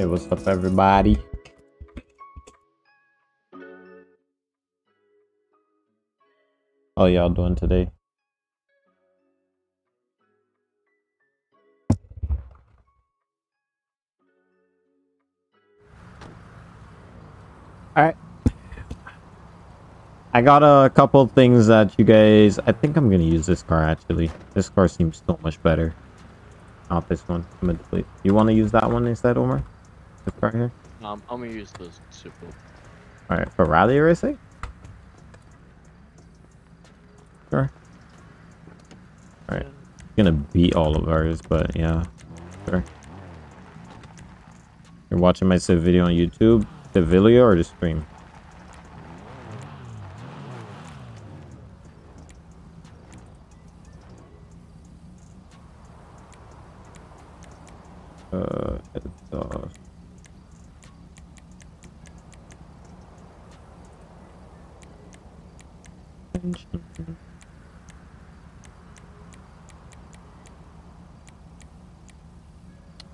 Hey, what's up, everybody? How y'all doing today? Alright. I got a couple of things that you guys... I think I'm going to use this car, actually. This car seems so much better. Not this one. I'm going to delete. You want to use that one instead, Omar? This car here? I'm going to use this Supra. Alright, for rally racing? Sure. Alright. It's going to beat all of ours, but yeah. Sure. You're watching my Civ video on YouTube. The video or the stream? It's off.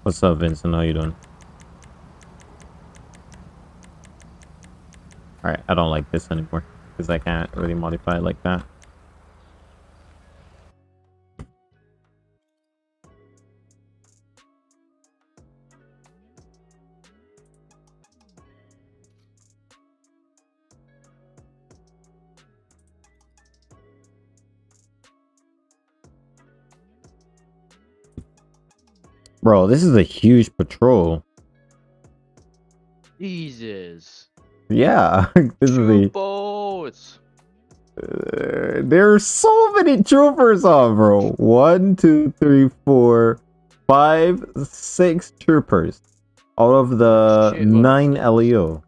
What's up, Vincent? How you doing? Alright, I don't like this anymore because I can't really modify it like that. Bro, this is a huge patrol. Jesus. Yeah, this is the boats. There are so many troopers on, bro. 1, 2, 3, 4, 5, 6 troopers out of the 9 LEO.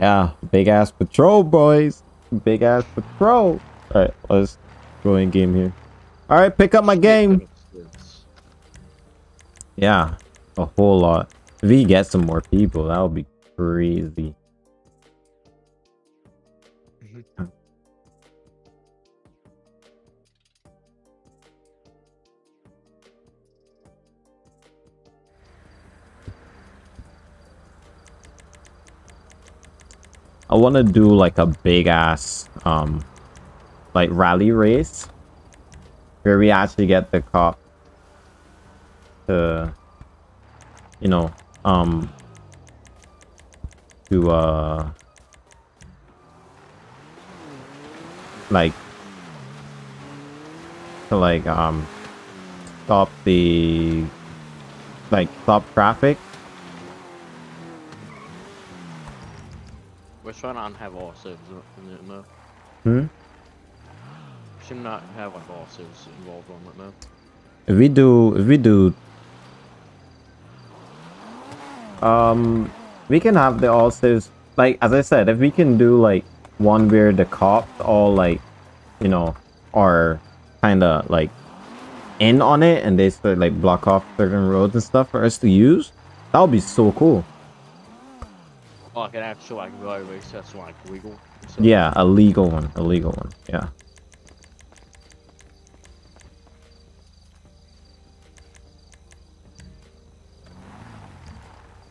Yeah, big ass patrol, boys. Big ass patrol. All right, let's go in game here. All right, pick up my game. Yeah, a whole lot. If we get some more people, that would be crazy. I want to do like a big ass like rally race where we actually get the cop to, you know, to stop the stop traffic. We're trying to not have all servers in it now. Hmm? We should not have like all servers involved on it now. If we do... we can have the all servers... Like, as I said, if we can do like one where the cops all like, you know, are kinda like in on it and they start like block off certain roads and stuff for us to use, that would be so cool. Like an actual like rally race that's like legal. So. Yeah, a legal one. A legal one. Yeah.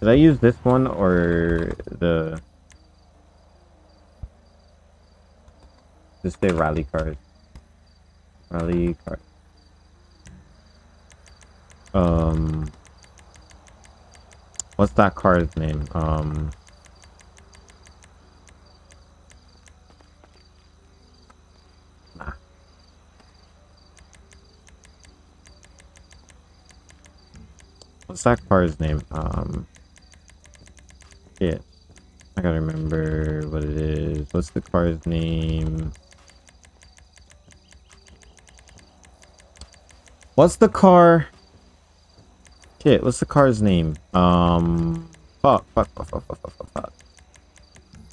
Did I use this one or the? Just say rally card. Rally card. What's that card's name? What's that car's name? Yeah, I gotta remember what it is. What's the car's name? What's the car? Shit, what's the car's name? Fuck. I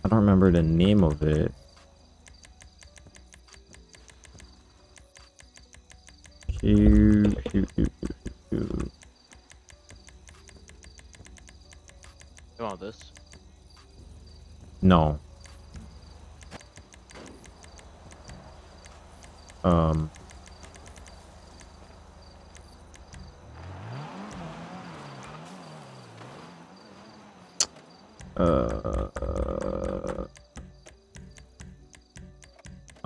don't remember the name of it. You want this? No.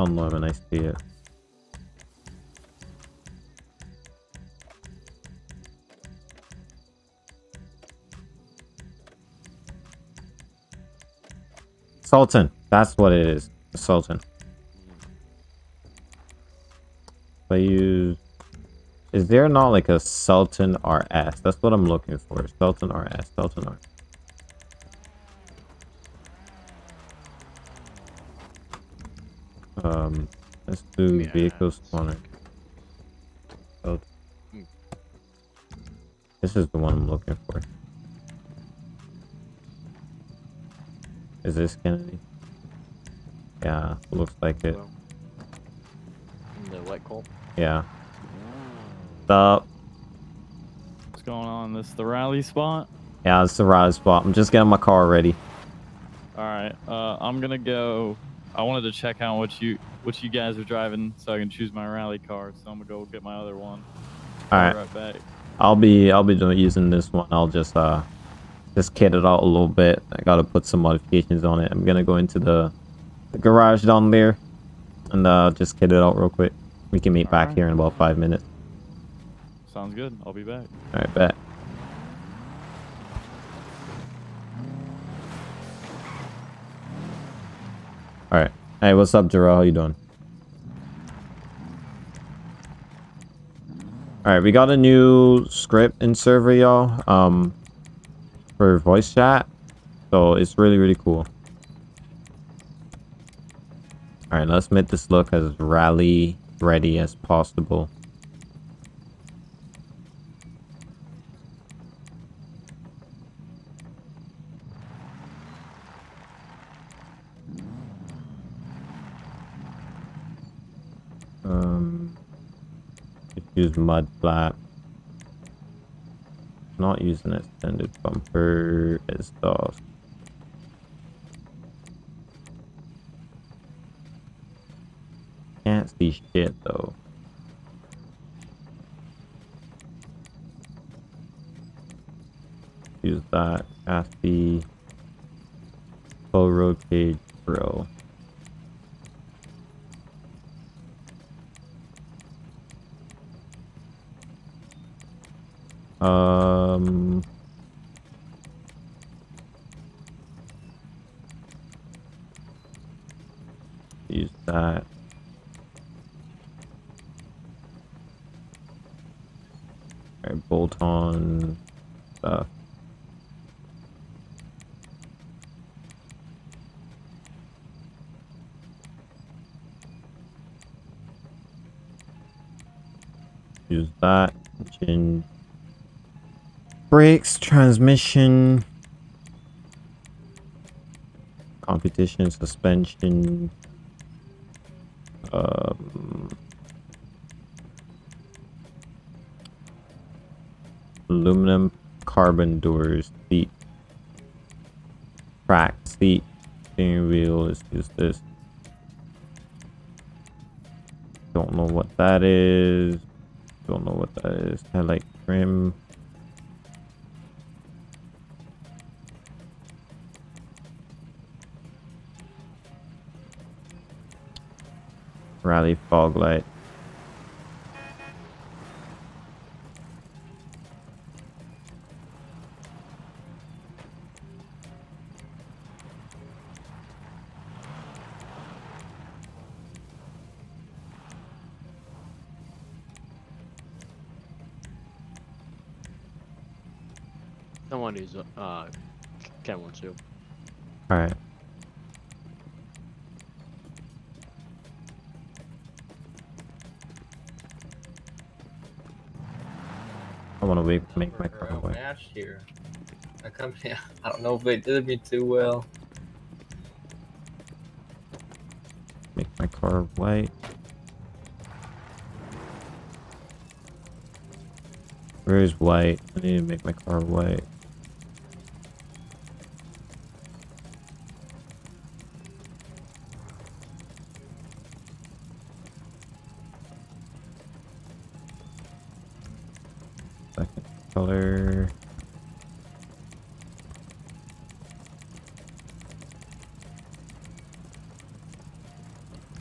Unload when I see it. Sultan. That's what it is. Sultan. But you... Is there not like a Sultan RS? That's what I'm looking for. Sultan RS. Sultan RS. Let's do vehicle spawner. Sultan. This is the one I'm looking for. Is this Kennedy? Yeah, looks like it. The white coal? Yeah. Stop. What's going on? This the rally spot? Yeah, it's the rally spot. I'm just getting my car ready. Alright, I'm gonna go... I wanted to check out what you guys are driving so I can choose my rally car, so I'm gonna go get my other one. Alright. Right back. I'll be using this one. I'll just kit it out a little bit. I gotta put some modifications on it. I'm gonna go into the garage down there and just kit it out real quick. We can meet all back right here in about 5 minutes. Sounds good. I'll be back. All right, bet. All right. Hey, what's up, Jerrell? How you doing? All right, we got a new script in server, y'all. For voice chat, so it's really cool. All right, let's make this look as rally ready as possible. Use mud flap. Not using an extended bumper as well. Can't see shit though. Use that chassis. Full road cage grill. Use that. All right, bolt on stuff. Use that. Engine. Brakes, transmission, competition, suspension, aluminum, carbon doors, seat, track, seat, steering wheel. Let's use this. Don't know what that is. Don't know what that is. Headlight trim. Rally fog light. Someone who's Cat 1-2. All right. Want to make my car away. Last year, I come here. I don't know if they did me too well. Make my car white. Where is white? I need to make my car white. Second color.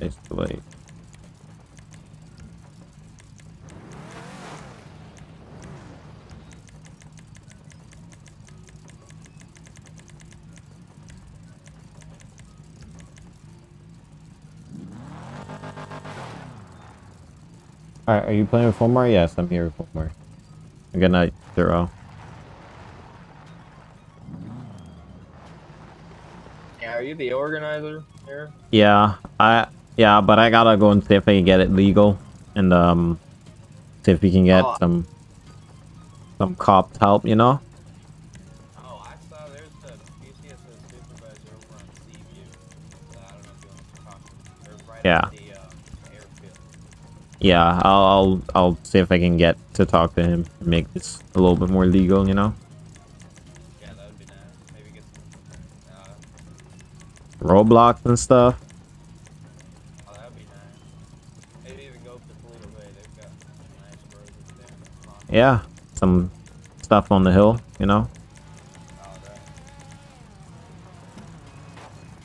It's the white. Alright, are you playing with Falmar? Yes, I'm here with Falmar. Good night, Jerrell. Yeah, are you the organizer here? Yeah, but I gotta go and see if I can get it legal, and see if we can get some cops help, you know? Oh, I saw there's the BCSO supervisor over on Seaview. So I don't know if you want to talk to right at the airfield. Yeah, I'll see if I can get to talk to him and make this a little bit more legal, you know? Yeah, that would be nice. Maybe get some roadblocks and stuff. Oh, that would be nice. Maybe even go up to Pulido Way. They've got some nice roads there. Yeah, some stuff on the hill, you know?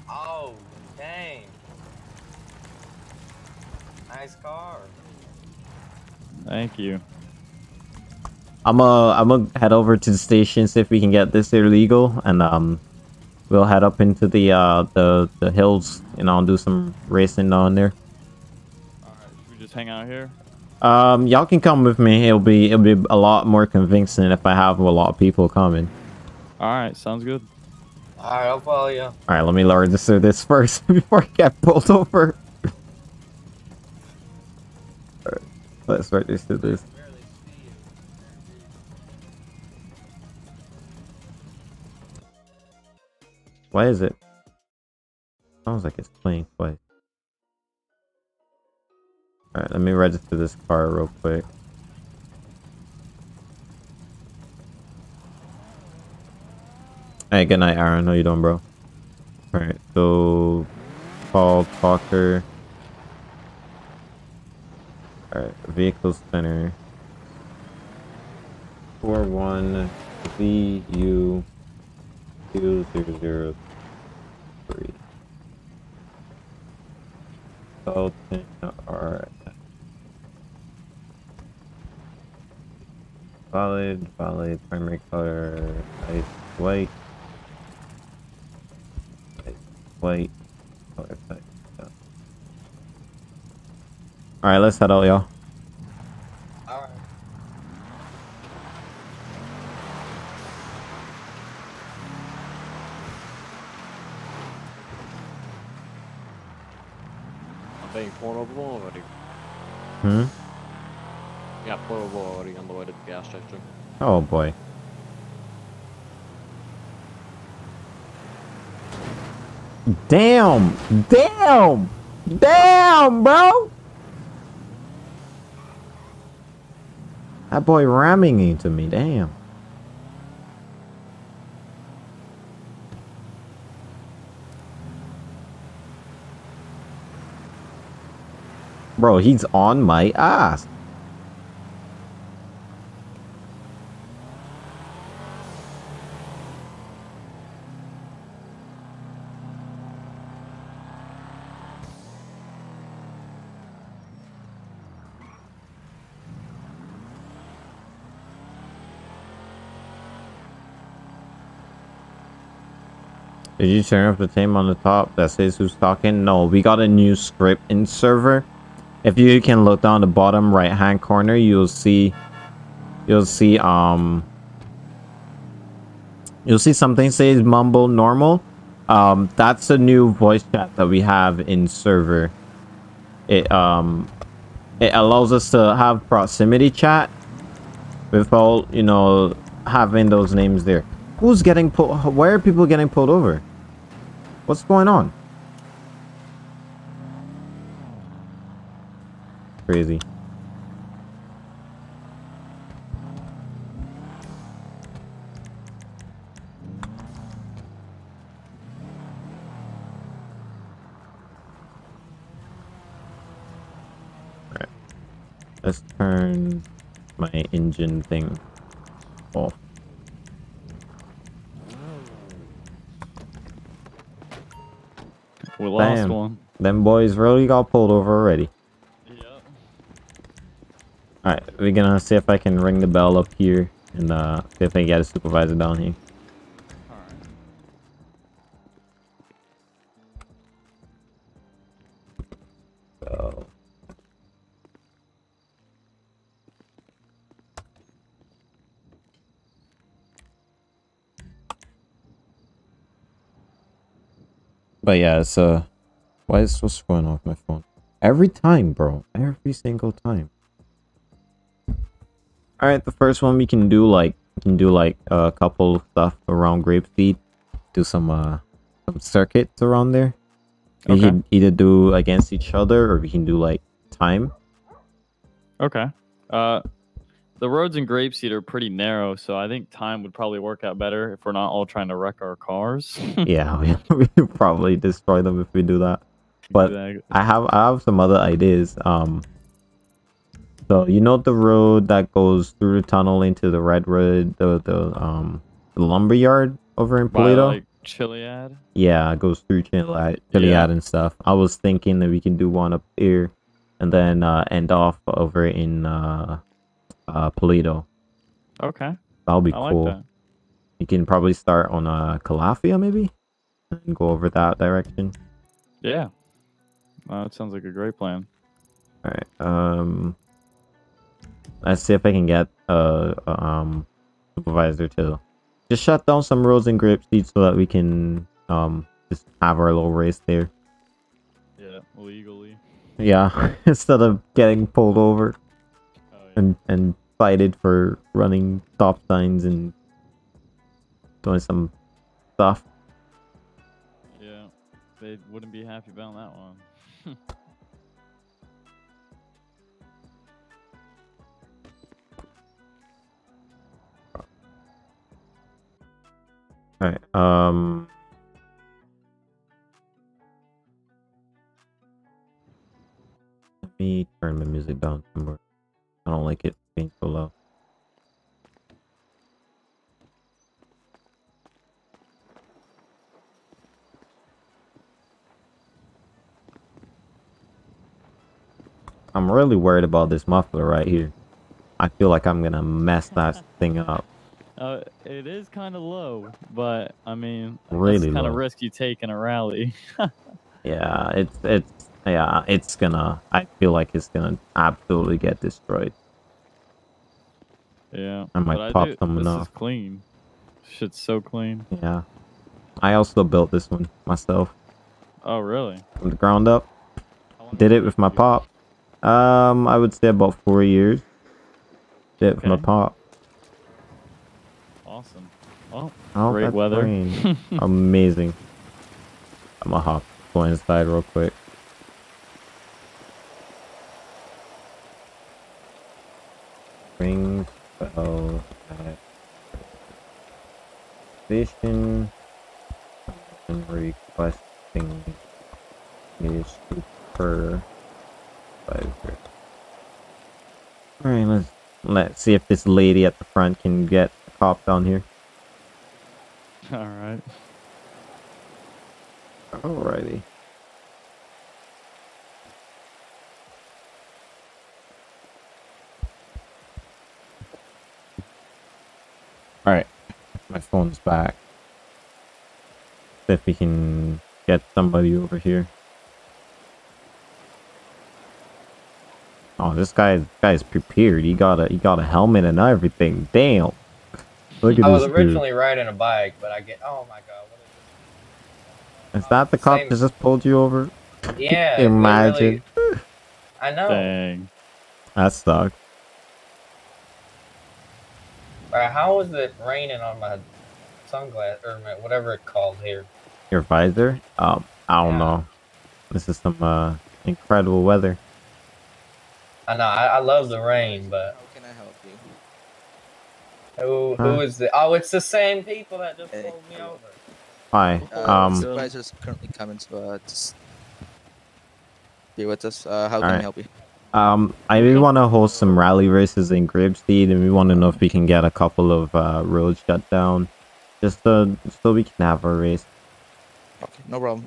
Oh, dang. Nice car. Thank you. I'm gonna head over to the station, see if we can get this illegal, and we'll head up into the hills, and I'll do some racing down there. Alright, should we just hang out here? Y'all can come with me. It'll be a lot more convincing if I have a lot of people coming. Alright, sounds good. Alright, I'll follow you. Alright, let me register this first before I get pulled over. Alright, let's register this. Why is it? Sounds like it's playing twice. Alright, let me register this car real quick. Hey, good night, Aaron. How you doing, bro? Alright, so Paul Talker. Alright, vehicle center. 41VU 2003 Sultan RS. Valid, primary color, ice white, color type. Alright, let's head out, y'all. Hmm? Yeah, Pull over already on the way to the gas station. Oh boy. Damn, bro! That boy ramming into me, damn. Bro, he's on my ass. Did you turn off the theme on the top that says who's talking? No, we got a new script in server. If you can look down the bottom right hand corner, you'll see something says mumble normal. That's a new voice chat that we have in server. It allows us to have proximity chat without, you know, having those names there. Who's getting pulled? Why are people getting pulled over? What's going on? Crazy. Let's turn my engine thing off. We lost one. Them boys really got pulled over already. Yeah. Alright, we're gonna see if I can ring the bell up here and see if I can get a supervisor down here. Alright. So. But yeah, so why is this going off my phone? Every time, bro. Every single time. Alright, the first one we can do like a couple of stuff around Grapeseed. Do some circuits around there. Okay. We can either do against each other or we can do like time. Okay. The roads in Grapeseed are pretty narrow, so I think time would probably work out better if we're not all trying to wreck our cars. Yeah, we probably destroy them if we do that. But exactly. I have some other ideas. So you know the road that goes through the tunnel into the red road, the lumber yard over in Pulido? Like Chiliad? Yeah, it goes through Chiliad and stuff. I was thinking that we can do one up here, and then end off over in Pulido. Okay. That'll be cool. Like that. You can probably start on Calafia maybe and go over that direction. Yeah. That sounds like a great plan. Alright. Let's see if I can get supervisor to just shut down some roads and Grapeseed so that we can just have our little race there. Yeah, legally. Yeah. Instead of getting pulled over. And cited for running stop signs and doing some stuff. Yeah, they wouldn't be happy about that one. Alright, let me turn my music down somewhere. I don't like it being so low. I'm really worried about this muffler right here. I feel like I'm gonna mess that thing up. It is kind of low, but I mean, really kind of risk you take in a rally. Yeah, it's gonna, I feel like it's gonna absolutely get destroyed. Yeah, I might pop someone off. This is clean. Shit's so clean. Yeah. I also built this one myself. Oh, really? From the ground up. Did it with my pop. I would say about 4 years. Did it with my pop. Awesome. Well, great weather. Amazing. I'm gonna hop. Go inside real quick. Ring bell at station and requesting a supervisor. Alright, let's see if this lady at the front can get a cop down here. Alright. Alrighty. Alright, my phone's back. See if we can get somebody over here. Oh, this guy's prepared. He got a helmet and everything. Damn. Look at this. I was originally riding a bike, but I get oh my god, what is this? Is that the cop that just pulled you over? Yeah. Imagine. Really... I know. Dang. That sucks. How is it raining on my sunglasses or my, whatever it's called here? Your visor? I don't know. This is some incredible weather. I know. I love the rain, but how can I help you? Who is the? Oh, it's the same people that just pulled me over. Hi. Supervisor's currently coming to be with us. How can I help you? We want to host some rally races in Grapeseed, and we want to know if we can get a couple of roads shut down, just so we can have a race. Okay, no problem.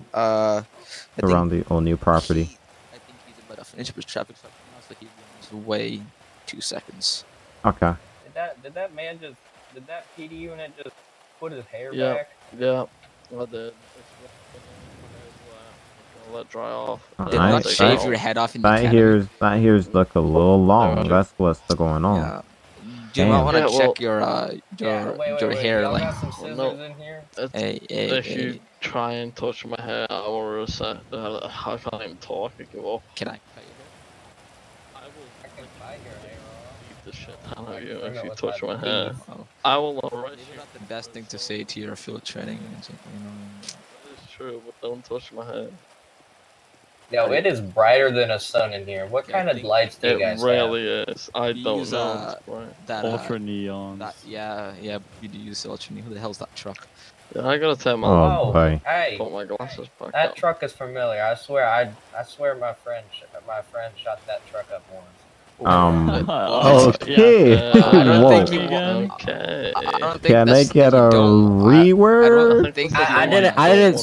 Around the O'Neill property. I think he's about to finish with traffic, so he's on his way 2 seconds. Okay. Did that man just? Did that PD unit just put his hair back? Yeah. Well, let dry off. Did not shave your head off in the cabin. That here's look a little long. That's what's going on. Yeah. Do you not want to check your hair length? No. If you try and touch my hair, I will reset. I can't even talk. I give up. Can I? If you touch my hair, I will arrest you. It's not the best thing to say to your field training. It's true, but don't touch my hair. Yo, it is brighter than a sun in here. What kind of lights do you guys have? It really is. I don't know. Ultra neon. Yeah, you do use ultra neon. Who the hell's that truck? Yeah, I gotta tell my put my glasses back. That truck is familiar. I swear, my friend shot that truck up once. Okay. Can I get a reword? I didn't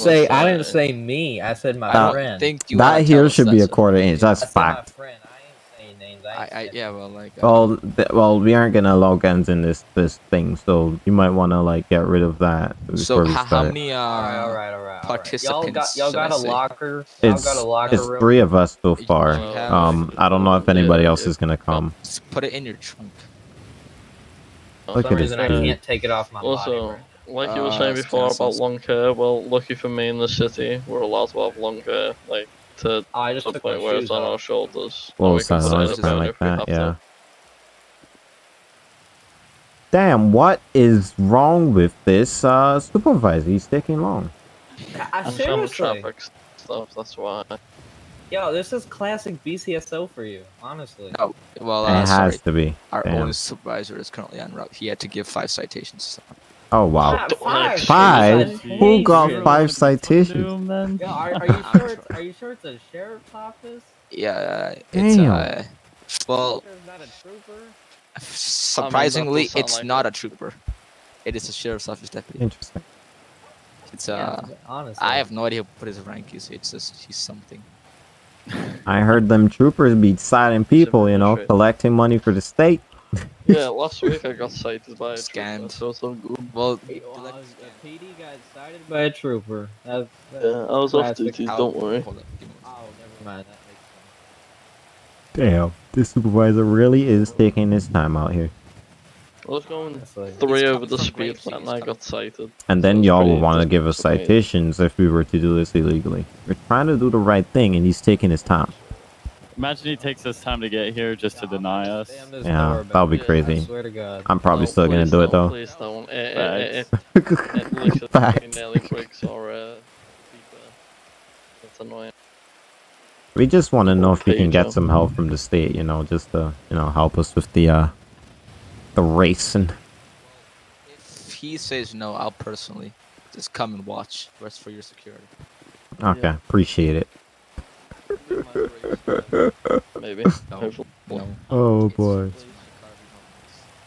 say me. I said my friend. That here should be a quarter inch. That's fact. I ain't saying names. Well, we aren't gonna allow guns in this thing, so you might want to get rid of that. So how many all right, participants? Y'all got a locker. It's room? 3 of us so far. I don't know if anybody else is gonna come. Just put it in your trunk. For some reason, I can't take it off my body. Like you were saying before about long hair, well, lucky for me in the city, we're allowed to have long hair, to the point where it's on our shoulders. Well, it's on our shoulders like that, yeah. Damn, what is wrong with this supervisor? He's taking long. Seriously. Stuff, that's why. Yo, this is classic BCSO for you, honestly. No, well, it has to be. Our own supervisor is currently en route. He had to give 5 citations. Oh wow! 5? Who got 5 citations? Yo, are you sure it's a sheriff's office? Yeah, it's well, surprisingly, it's not a trooper. It is a sheriff's office deputy. Interesting. It's honestly, I have no idea what his rank is. It's just he's something. I heard them troopers be citing people, collecting money for the state. Yeah, last week I got cited by a trooper. So good. Well, a PD got cited by a trooper. That's I was off duty. Don't worry. Oh, never mind. Damn, this supervisor really is taking his time out here. I was going 3 over the speed limit and I got cited. And then y'all will want to give us citations if we were to do this illegally. We're trying to do the right thing and he's taking his time. Imagine he takes his time to get here just to deny us. Yeah, that would be crazy. I swear to God. I'm probably still going to do it though. Please don't. It's annoying. We just want to know if we can get some help from the state, just to, help us with the racing. If he says no, I'll personally just come and watch. That's for your security. Okay, appreciate it. Maybe. No. Oh boy.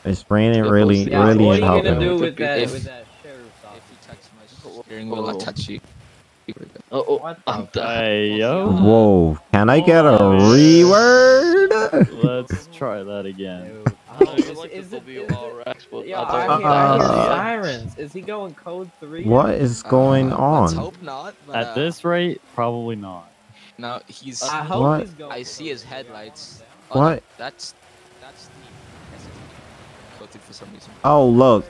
It's raining really, really ain't helping. What are you gonna do with that sheriff's office? If you touch my steering wheel, I'll touch you. I'm dying. Whoa! Can I get a reword? Let's try that again. Sirens. Is he going code 3? What is going on? I hope not. But, at this rate, probably not. No, he's. I hope he's going. I see his headlights. Oh, what? That's the. For some reason. Oh look,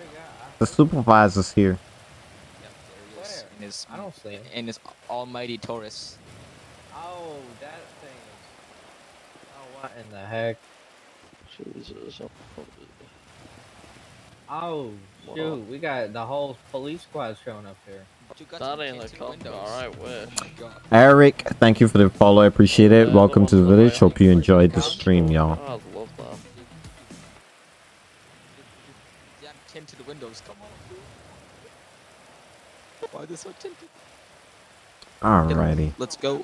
the supervisor's here. I don't see him. And his almighty Taurus. Oh, that thing. Oh, what in the heck? Jesus. Oh, shoot. We got the whole police squad showing up here. That ain't a cop. Alright, where? Eric, thank you for the follow. I appreciate it. Welcome to the village. Hope you enjoyed the stream, y'all. I love that. Yeah, tinted windows. Come on. Why this so tinted? Alrighty. Let's go.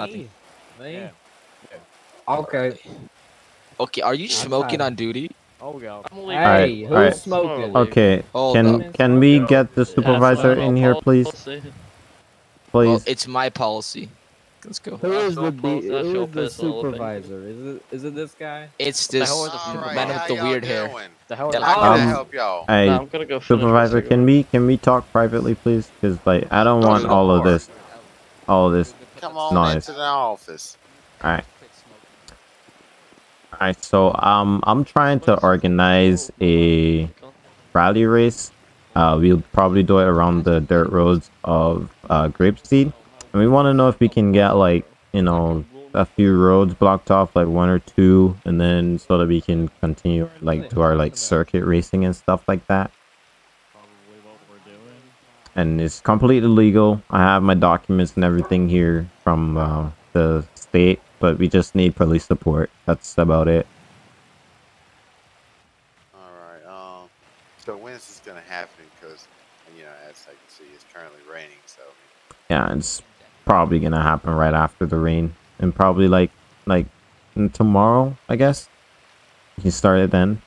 Me? Yeah. Okay. Okay, are you smoking on duty? Oh god. Hey, who's smoking? Okay, can we get the supervisor in here, please? Please. Well, it's my policy. Let's go. Who is the supervisor? Is it this guy? It's this man with the weird hair. The hell is hey, no, I'm gonna go supervisor, can we talk privately, please? Because like I don't want all of this, Come on into the office. All right. All right. So I'm trying to organize a rally race. We'll probably do it around the dirt roads of Grapeseed. And we want to know if we can get, like, you know, a few roads blocked off, like one or two, and then so that we can continue, like, do our, like, circuit racing and stuff like that. And it's completely legal. I have my documents and everything here from the state, but we just need police support. That's about it. All right. So when is this going to happen? Because, you know, as I can see, it's currently raining, so... Yeah, it's... probably gonna happen right after the rain, and probably like tomorrow, I guess. You start it then,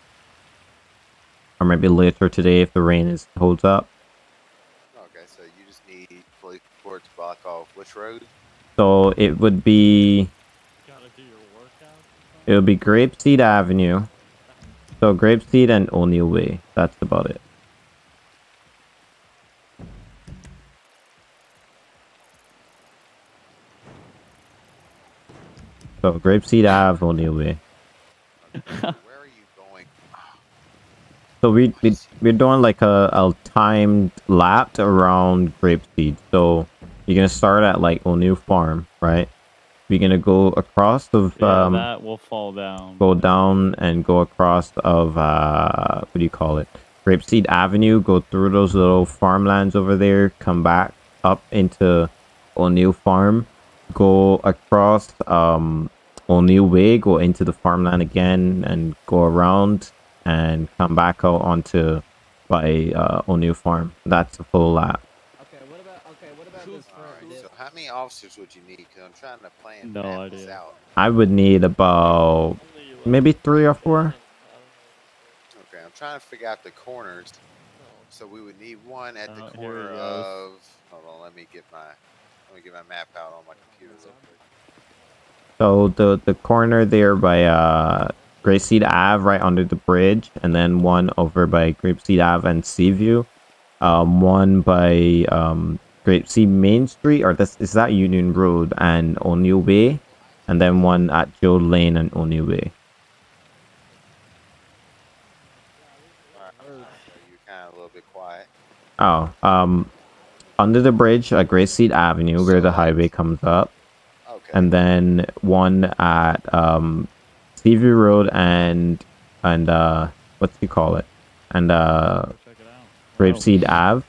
or maybe later today if the rain holds up. Okay, so you just need police support to block off which road? So it would be. Gotta do your workout. It would be Grapeseed Avenue, so Grapeseed and O'Neill Way. That's about it. So, Grapeseed Ave, O'Neill Way. Where are you going? So, we're doing like a timed lap around Grapeseed. So, you're going to start at like O'Neill Farm, right? We're going to go across of... that will fall down. Go down and go across of... what do you call it? Grapeseed Avenue. Go through those little farmlands over there. Come back up into O'Neill Farm. Go across O'Neill Way, go into the farmland again, and go around and come back out onto by O'Neill Farm. That's a full lap. Okay, what about this? Right, so how many officers would you need? Because I'm trying to plan this out. I would need about maybe 3 or 4. Okay, I'm trying to figure out the corners. So we would need one at the corner of... Hold on, let me get my map out on my computer real quick. So the corner there by Grapeseed Ave, right under the bridge, and then one over by Grapeseed Ave and Seaview. One by Grapeseed Main Street, or this is that Union Road and O'Neill Way, and then one at Joe Lane and O'Neill Way. All right, you're kind of a little bit quiet. Oh, under the bridge at Grapeseed Avenue, where the highway comes up, and then one at CV Road and what do you call it? And Grapeseed Ave,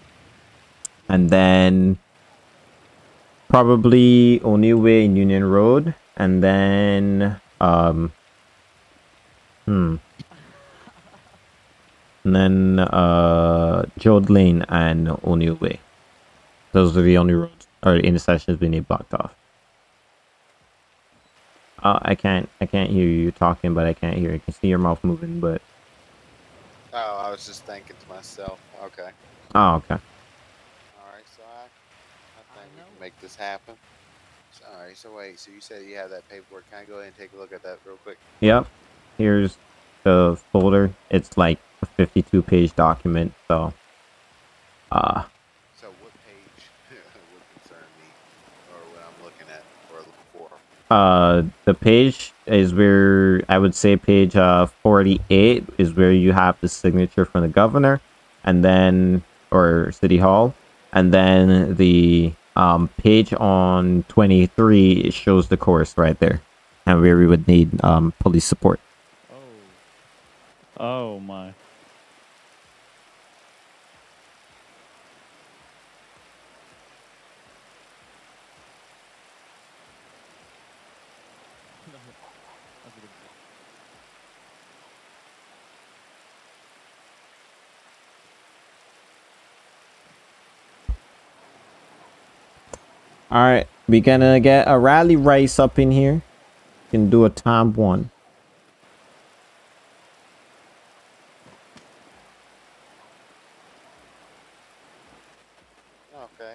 and then probably O'Neill Way and Union Road, and then and then Joe Lane and O'Neill Way. Those are the only roads or intersections we need blocked off. I can't hear you talking, but I can't hear. I can see your mouth moving, but. Oh, I was just thinking to myself. Okay. Oh, okay. All right, so I think we can make this happen. All right, so wait. So you said you have that paperwork. Can I go ahead and take a look at that real quick? Yep. Here's the folder. It's like a 52-page document, so. The page is where I would say page 48 is where you have the signature from the governor, and then or City Hall, and then the page on 23 it shows the course right there, and where we would need police support. Oh my. All right, we're gonna get a rally race up in here. We can do a time one. Okay.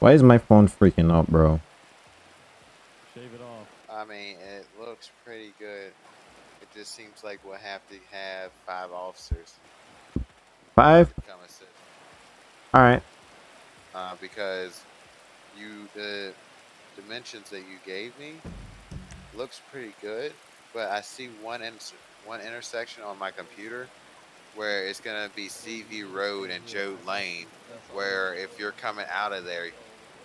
Why is my phone freaking up, bro? Shave it off. I mean, it looks pretty good. It just seems like we'll have to have 5 officers. 5? All right. Because the dimensions that you gave me looks pretty good, but I see one intersection on my computer where it's gonna be CV Road and Joe Lane, where if you're coming out of there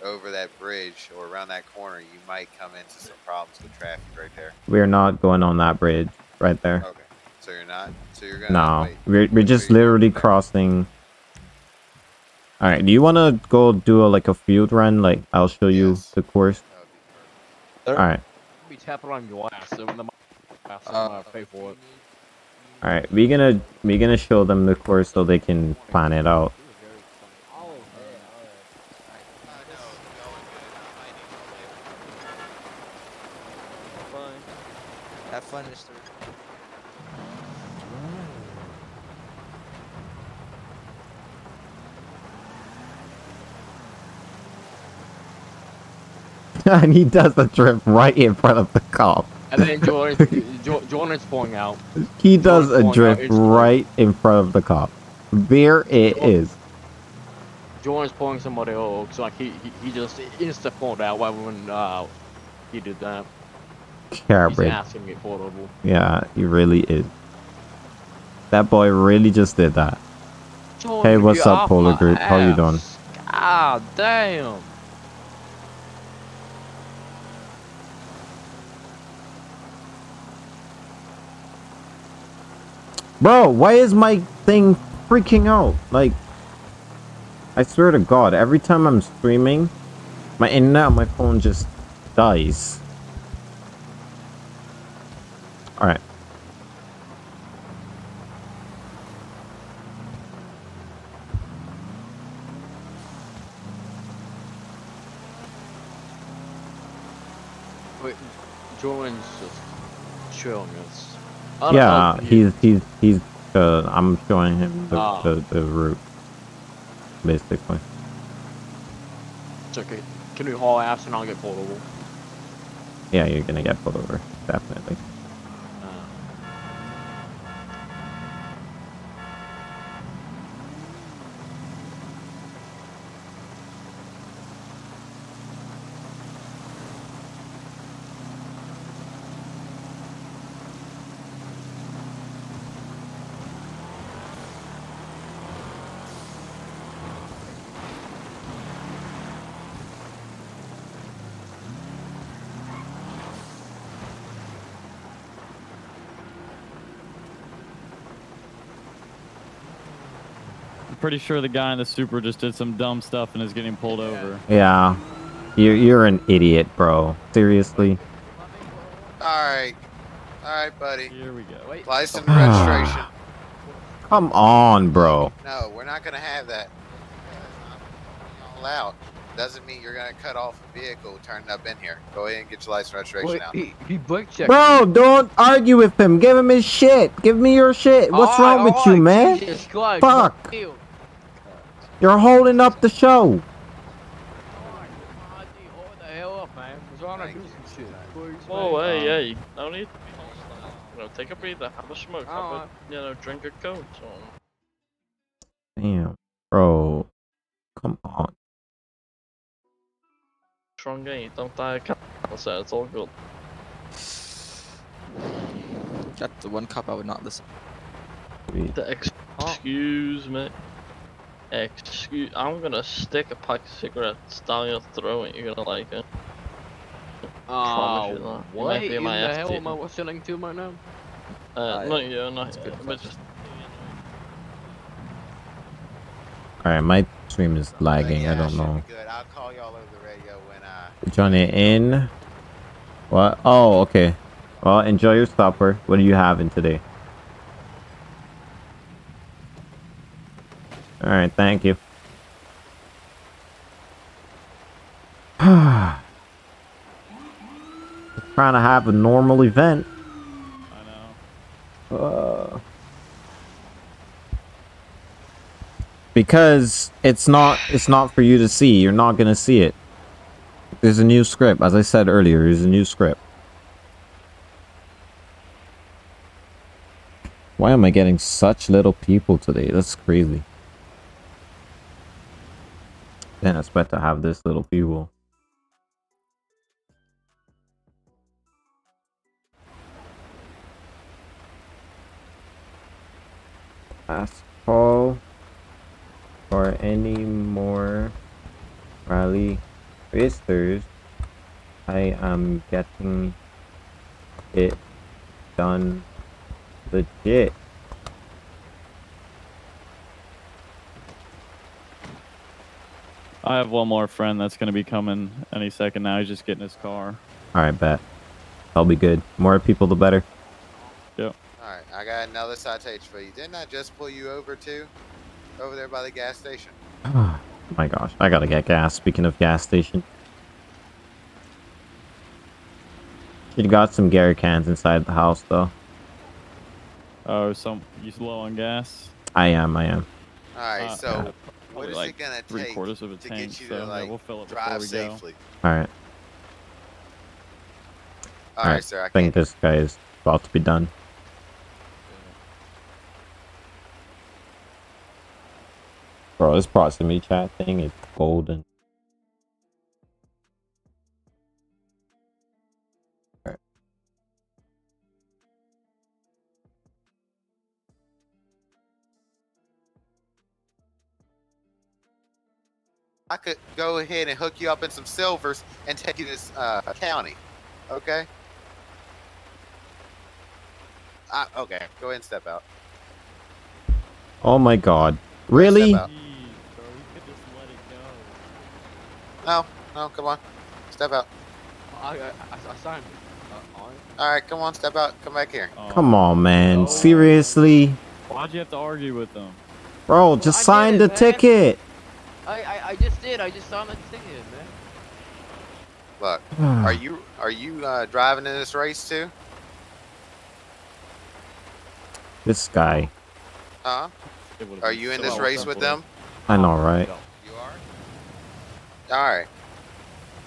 over that bridge or around that corner, you might come into some problems with traffic right there. We're not going on that bridge right there. Okay, so you're not. So you're gonna. No, we're just literally crossing. All right, do you want to go do like a field run? Like, I'll show you the course. All right. Be tapping on glass. All right, we're gonna show them the course so they can plan it out. Have fun, Mr. And he does the trip right in front of the cop. And then Jordan's pulling out. He does a drift right in front of the cop. There it is. Jordan's pulling somebody out, so like he just insta pulled out while he did that. He's asking me for it. Yeah, he really is. That boy really just did that. Jordan, hey, what's up, Polar Group? How you doing? God damn. Bro, why is my thing freaking out? Like, I swear to God, every time I'm streaming, my internet on my phone just dies. Alright. Wait, Jordan's just chilling us. Yeah, he's I'm showing him the route, basically. It's okay. Can we haul ass and I'll get pulled over? Yeah, you're gonna get pulled over, definitely. Pretty sure the guy in the Supra just did some dumb stuff and is getting pulled over. Yeah, you're an idiot, bro. Seriously. All right, buddy. Here we go. Wait. License registration. Come on, bro. No, we're not gonna have that. Not allowed. Doesn't mean you're gonna cut off a vehicle turning up in here. Go ahead and get your license registration out. He blink checked. Bro, don't argue with him. Give him his shit. Give me your shit. What's wrong with you, man? Jesus, fuck. You're holding up the show. Oh, hey, hey. No need to be hostile. You know, take a breather, have a smoke, have a, you know, drink a coke. Damn, bro. Come on. Strong game, don't die a cop. It's all good. That's the one cop I would not listen. Excuse me. Excuse, I'm gonna stick a pack of cigarettes down your throat and you're gonna like it. Oh, what in the hell am I listening to right now? Not you, not you. Alright, my stream is lagging, yeah, I don't know. Good. I'll call y'all over the radio when I... Johnny in... What? Oh, okay. Well, enjoy your supper. What are you having today? All right, thank you. trying to have a normal event. I know. Because it's not for you to see. You're not gonna see it. There's a new script, as I said earlier. There's a new script. Why am I getting such little people today? That's crazy. Didn't expect to have this little people. Last call for any more rally racers. I am getting it done. Legit. I have one more friend that's going to be coming any second now. He's just getting his car. Alright, bet. I'll be good. More people, the better. Yep. Alright, I got another citation for you. Didn't I just pull you over too? Over there by the gas station. Oh my gosh. I gotta get gas. Speaking of gas station. You got some Gary cans inside the house, though. Oh, you low on gas? I am. All right, so what is it gonna take to get you to like drive safely? All right. All right, sir. I think this guy is about to be done. Bro, this proximity chat thing is golden. I could go ahead and hook you up in some silvers and take you to this county, okay? Okay, go ahead and step out. Oh my God! Really? Jeez, bro, we could just let it go. No, come on, step out. I saw him. All right, come on, step out. Come back here. Come on, man. Oh. Seriously? Why'd you have to argue with them? Bro, just sign the ticket. I just did. I just saw the ticket, man. Look, are you driving in this race too? This guy. Huh? Are you in this race with them? I know, right? You are. All right.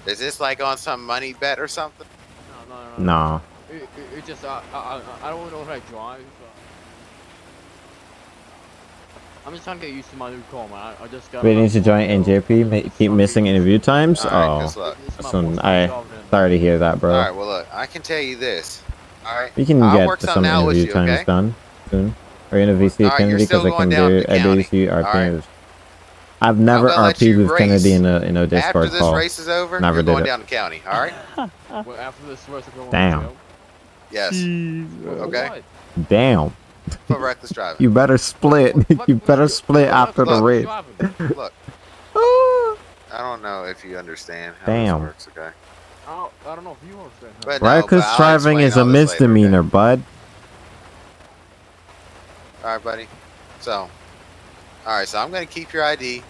Is this like on some money bet or something? No. It just I don't know if I drive. I'm just trying to get used to my new call, man. I just got. We need to join NJP. Keep missing interview times. Right, I'm sorry to hear that, bro. All right, well look, I can tell you this. All right, we can get some interview times done soon. Or in a VC Kennedy because I can do ADC RP. I've never RP'd with Kennedy in a Discord call. After this race is over, never did it. Going down the county. All right. Well, after this race, we're going. Damn. Yes. Okay. Damn. For reckless driving. You better split. You better split after the race. Look. I don't know if you understand how this works, okay? I don't know if you understand how this works. Reckless driving is a misdemeanor, bud. Alright, buddy. So I'm going to keep your ID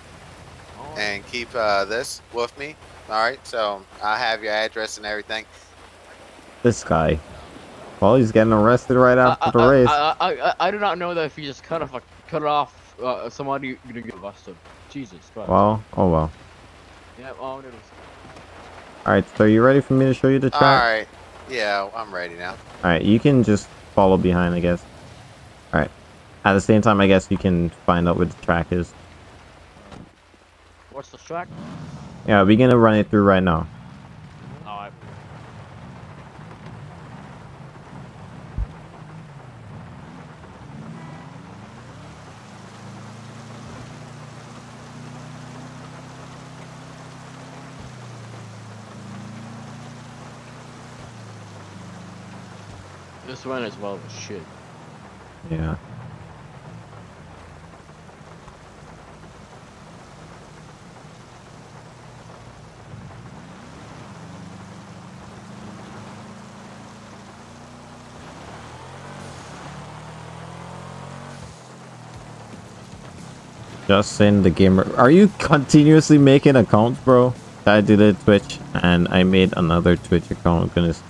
and keep this with me. Alright, so I have your address and everything. This guy. Well, he's getting arrested right after the race. I do not know that if he just cut off somebody, you're gonna get busted. Jesus Christ. Well, oh well. Yeah, well, it was. All right, so you ready for me to show you the track? All right. Yeah, I'm ready now. All right, you can just follow behind, I guess. All right. At the same time, I guess you can find out what the track is. What's the track? Yeah, we're gonna run it through right now. This one as well as shit. Yeah. Just in the gamer. Are you continuously making accounts, bro? I did a Twitch and I made another Twitch account. Goodness.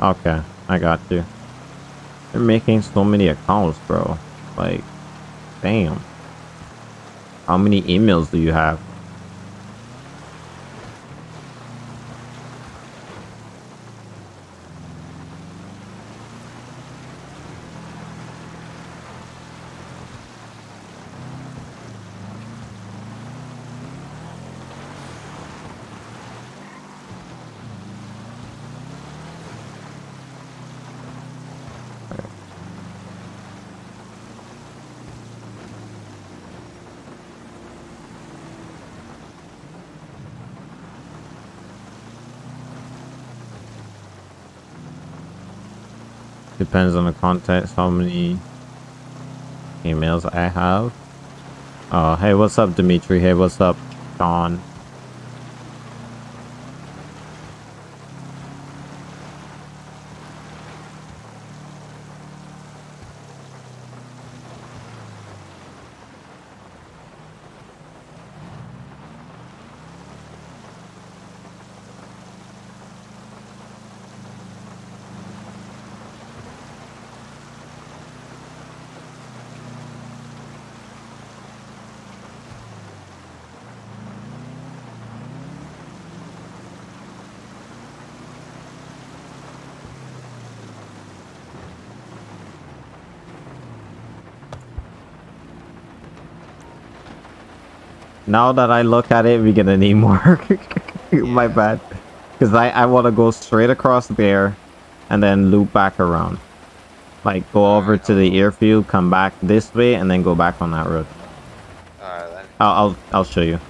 Okay, I got you. They're making so many accounts, bro. Like, damn. How many emails do you have? Depends on the context how many emails I have. Hey, what's up, Dimitri? Hey, what's up, John? Now that I look at it, we're gonna need more. Yeah. My bad. Because I want to go straight across there and then loop back around. Like, go all over right, to the airfield, come back this way, and then go back on that road. Alright, then. I'll show you.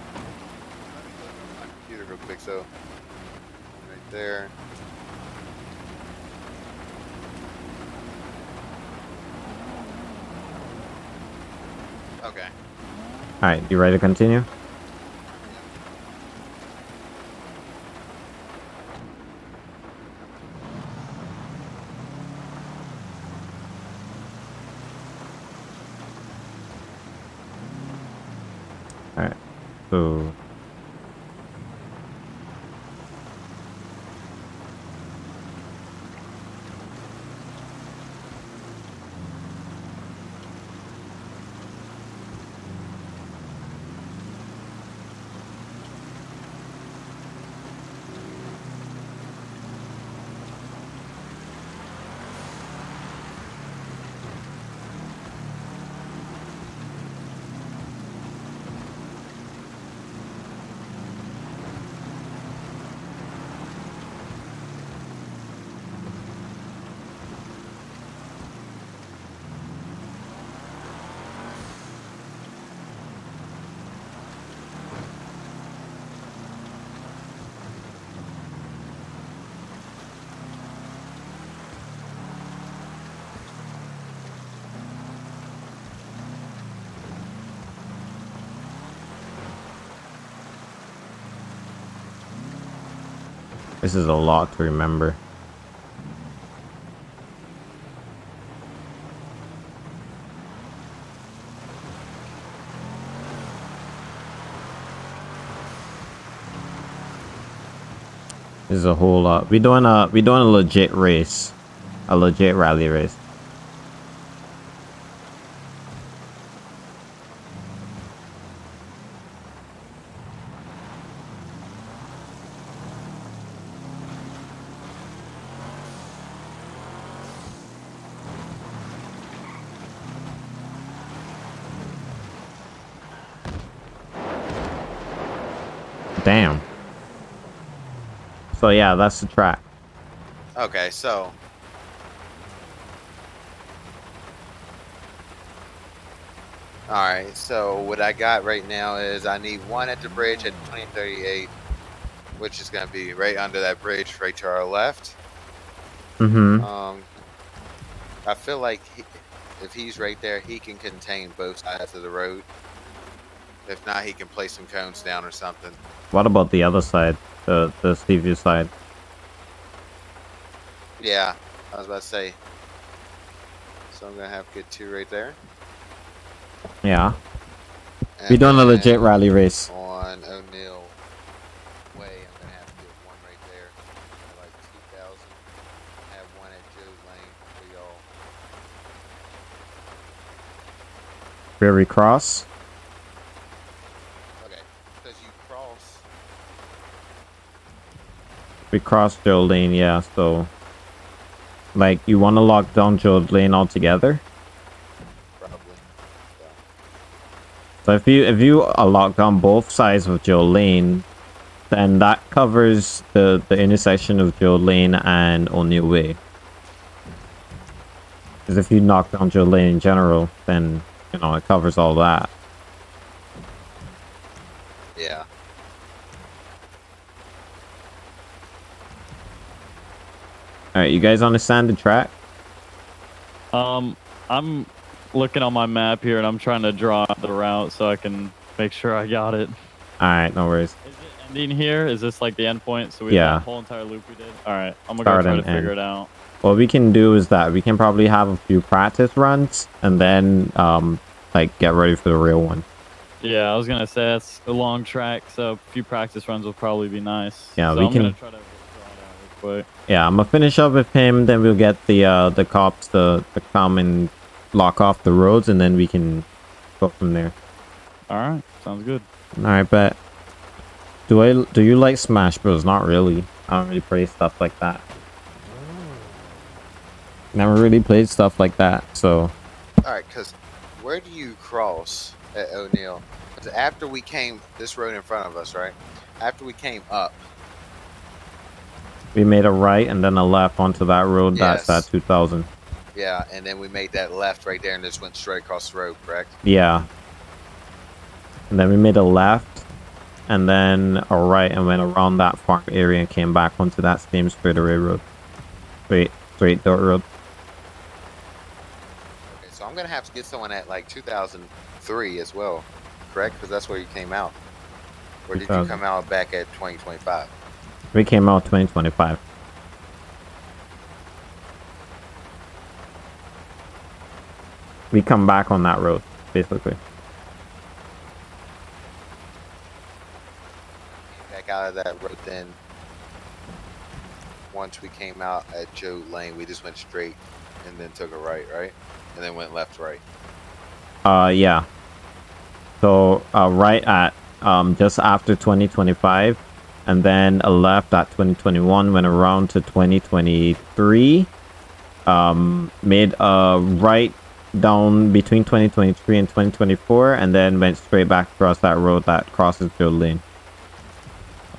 My computer real quick, so... Right there. Okay. Alright, you ready to continue? Alright, so... This is a lot to remember. This is a whole lot. We're doing a legit race, a legit rally race. Damn. So yeah, that's the track. Okay, so... Alright, so what I got right now is I need one at the bridge at 2038, which is going to be right under that bridge right to our left. Mm-hmm. I feel like if he's right there, he can contain both sides of the road. If not, he can place some cones down or something. What about the other side? The Seaview side? Yeah, I was about to say. So I'm going to have to get two right there. Yeah. And we're doing a legit rally race. On O'Neill Way, I'm going to have to get one right there. Like 2,000. Have Ferry cross. Okay, because you cross. We crossed Joe Lane, yeah, so... Like, you want to lock down Joe Lane altogether? Probably, yeah. So if you lock down both sides of Joe Lane, then that covers the intersection of Joe Lane and O'Neill Way. Because if you knock down Joe Lane in general, then, you know, it covers all that. Yeah. Alright, you guys understand the track? I'm looking on my map here and I'm trying to draw the route so I can make sure I got it. Alright, no worries. Is it ending here? Is this like the end point? So we have the whole entire loop we did? Alright, I'm gonna try to figure it out. What we can do is that we can probably have a few practice runs and then like get ready for the real one. Yeah, I was gonna say that's a long track, so a few practice runs will probably be nice. Yeah, so I'm gonna try to draw it out real quick. Yeah, I'm gonna finish up with him, then we'll get the cops to come and lock off the roads and then we can go from there. Alright, sounds good. Alright, but do you like Smash Bros? Not really. I don't really play stuff like that. Never really played stuff like that, so. Alright, because where do you cross at O'Neill? After we came, this road in front of us, right? After we came up. We made a right and then a left onto that road, yes. That's at 2000. Yeah, and then we made that left right there and just went straight across the road, correct? Yeah. And then we made a left and then a right and went around that farm area and came back onto that same straightaway road. Wait, straight dirt road. So I'm gonna have to get someone at like 2003 as well, correct? Because that's where you came out. Or did you come out back at 2025? We came out 2025. We come back on that road, basically. Back out of that road then. Once we came out at Joe Lane, we just went straight and then took a right, right? And then went left, right. Yeah. So right at just after 2025, and then a left at 2021. Went around to 2023. Made a right down between 2023 and 2024, and then went straight back across that road that crosses Joe Lane.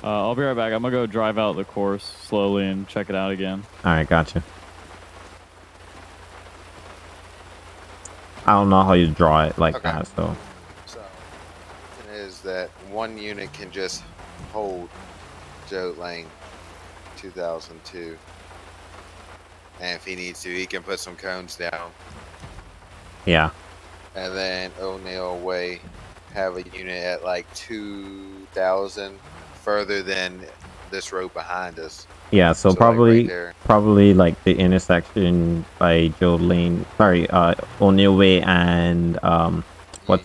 I'll be right back. I'm gonna go drive out the course slowly and check it out again. All right, gotcha. I don't know how you draw it like that, so. So, it is that one unit can just hold Joe Lane 2002. And if he needs to, he can put some cones down. Yeah. And then O'Neill Way have a unit at like 2000 further than this road behind us. Yeah, so probably like right probably like the intersection by Joe Lane, sorry, O'Neill Way and Union Road,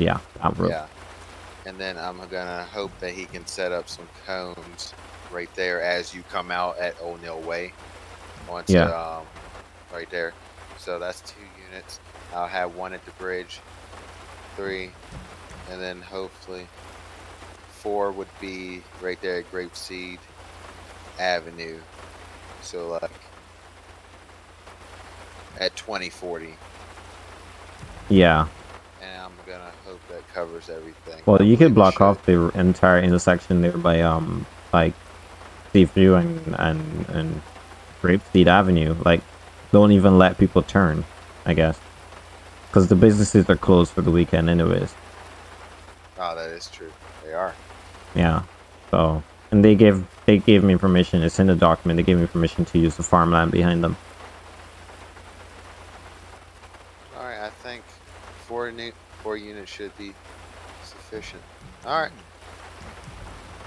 yeah, that road. Yeah. And then I'm gonna hope that he can set up some cones right there as you come out at O'Neill Way. Once right there. So that's 2 units. I'll have 1 at the bridge, 3, and then hopefully 4 would be right there at Grapeseed Avenue, so like at 2040. Yeah. And I'm gonna hope that covers everything. Well, you could block off the entire intersection there by like Seaview and Grapeseed Avenue. Like, don't even let people turn, I guess, because the businesses are closed for the weekend anyways. Oh, that is true. They are. Yeah. So. And they gave me permission. It's in the document. They gave me permission to use the farmland behind them. All right, I think 4 units should be sufficient. All right.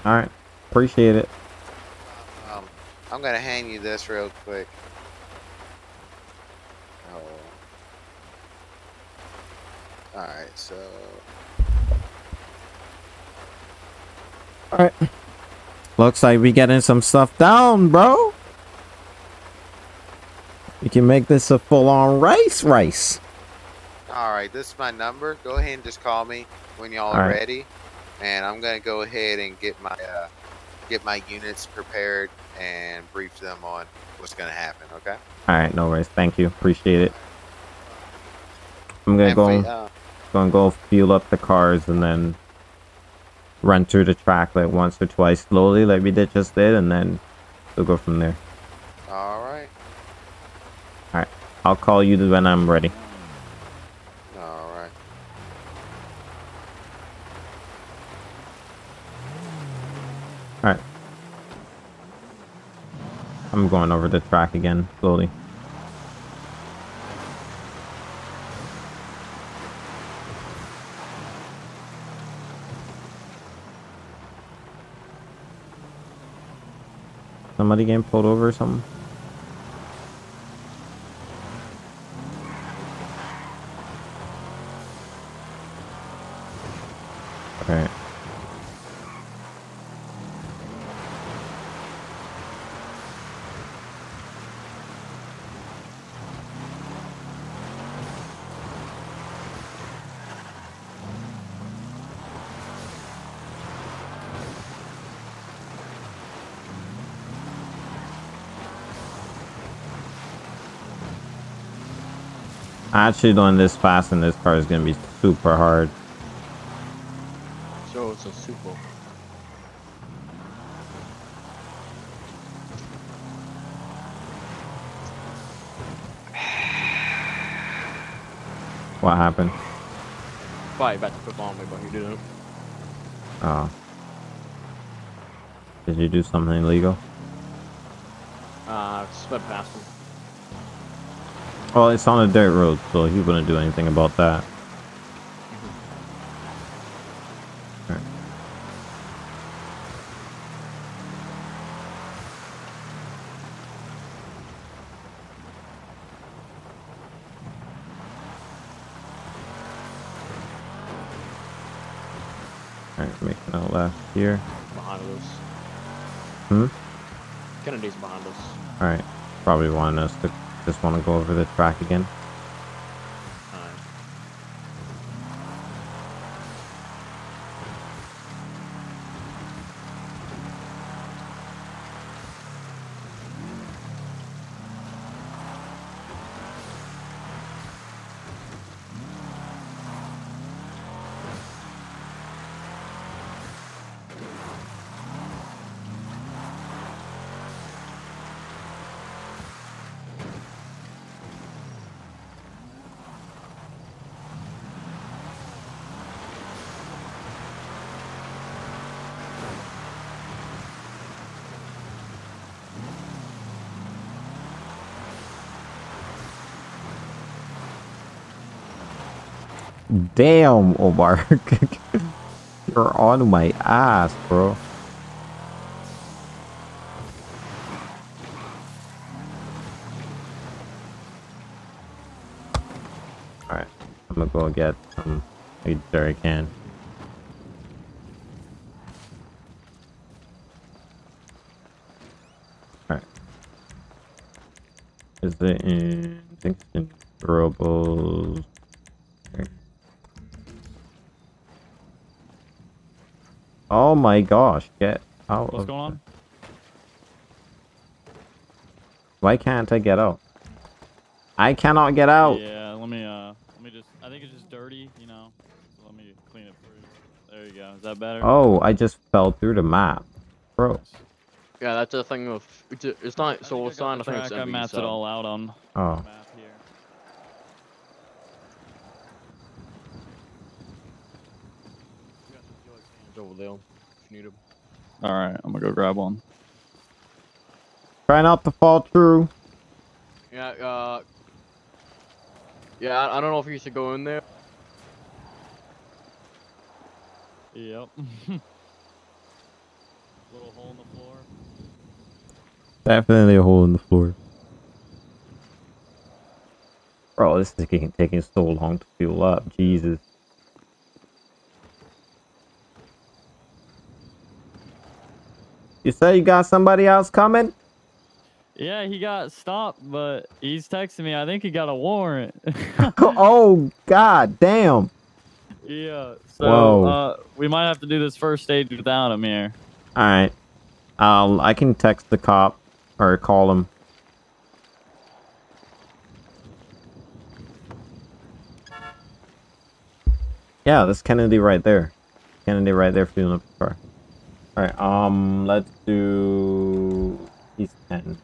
All right. Appreciate it. I'm gonna hand you this real quick. Oh. All right. So. All right. Looks like we getting some stuff down, bro. We can make this a full-on race. All right, this is my number. Go ahead and just call me when y'all are ready, and I'm gonna go ahead and get my units prepared and brief them on what's gonna happen. Okay. All right, no worries. Thank you. Appreciate it. I'm gonna go fuel up the cars and then run through the track like once or twice slowly, like we did just did, and then we'll go from there. All right. All right. I'll call you when I'm ready. Alright. I'm going over the track again, slowly. Somebody getting pulled over or something? Alright. Actually doing this fast in this car is going to be super hard. So it's a super. What happened? Probably about to put bomb me, but you didn't. Oh. Did you do something illegal? Slip past him. Well, it's on a dirt road, so he wouldn't do anything about that. All right. All right, making a left here. Behind us. Kennedy's behind us. All right, probably wanting us to. Just want to go over the track again. Damn, Omar. You're on my ass, bro. Alright, I'm gonna go get some jerry can. Alright. Is it in durables? Oh my gosh, get out. What's going on? Why can't I get out? I cannot get out. Yeah, let me just, I think it's just dirty, you know. Let me clean it for you. There you go. Is that better? Oh, I just fell through the map. Bro. Yeah, that's the thing of, it's not solar sign, I think it's I mapped it all out on the map here. Over there if you need them. All right, I'm gonna go grab one. Try not to fall through. Yeah, yeah, I don't know if you should go in there. Yep. Little hole in the floor. Definitely a hole in the floor. Bro, this is taking so long to fuel up. Jesus. You say you got somebody else coming? Yeah, he got stopped, but he's texting me. I think he got a warrant. Oh, God damn. Yeah, so we might have to do this first stage without him here. All right. I can text the cop or call him. Yeah, that's Kennedy right there. Kennedy right there for doing up the car. All right, let's do East 10.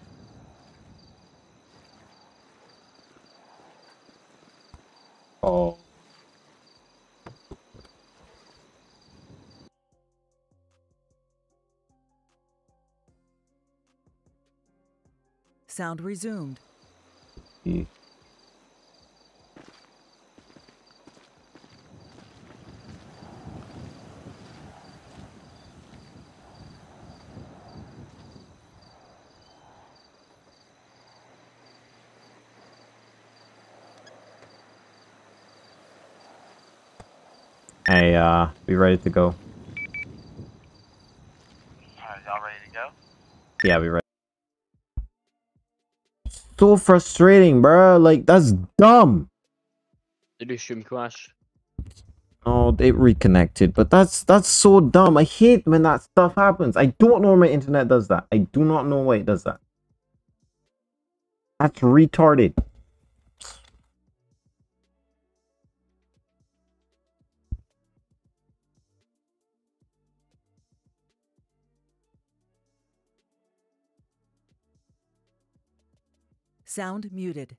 Oh. Sound resumed. E. Hey, be ready to go. Alright, y'all ready to go? Yeah, be ready. So frustrating, bro. Like, that's dumb. Did you stream crash? Oh, they reconnected, but that's so dumb. I hate when that stuff happens. I don't know why my internet does that. I do not know why it does that. That's retarded. Sound muted.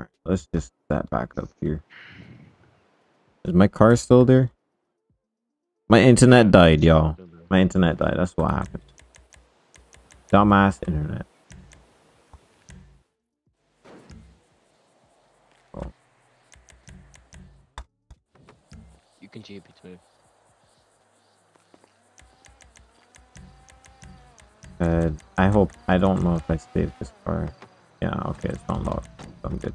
All right, let's just that back up here. Is my car still there? My internet died, y'all. My internet died. That's what happened. Dumbass internet. You can GP too. I hope. I don't know if I saved this car. Yeah, okay, it's not locked. So I'm good.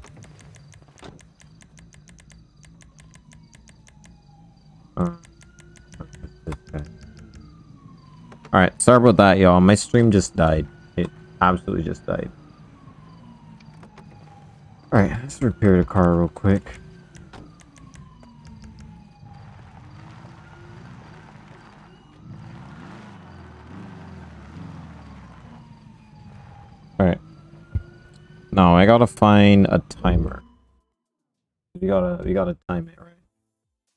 Okay. Alright, sorry about that, y'all. My stream just died. It absolutely just died. Alright, let's repair the car real quick. No, I gotta find a timer. We gotta time it, right? What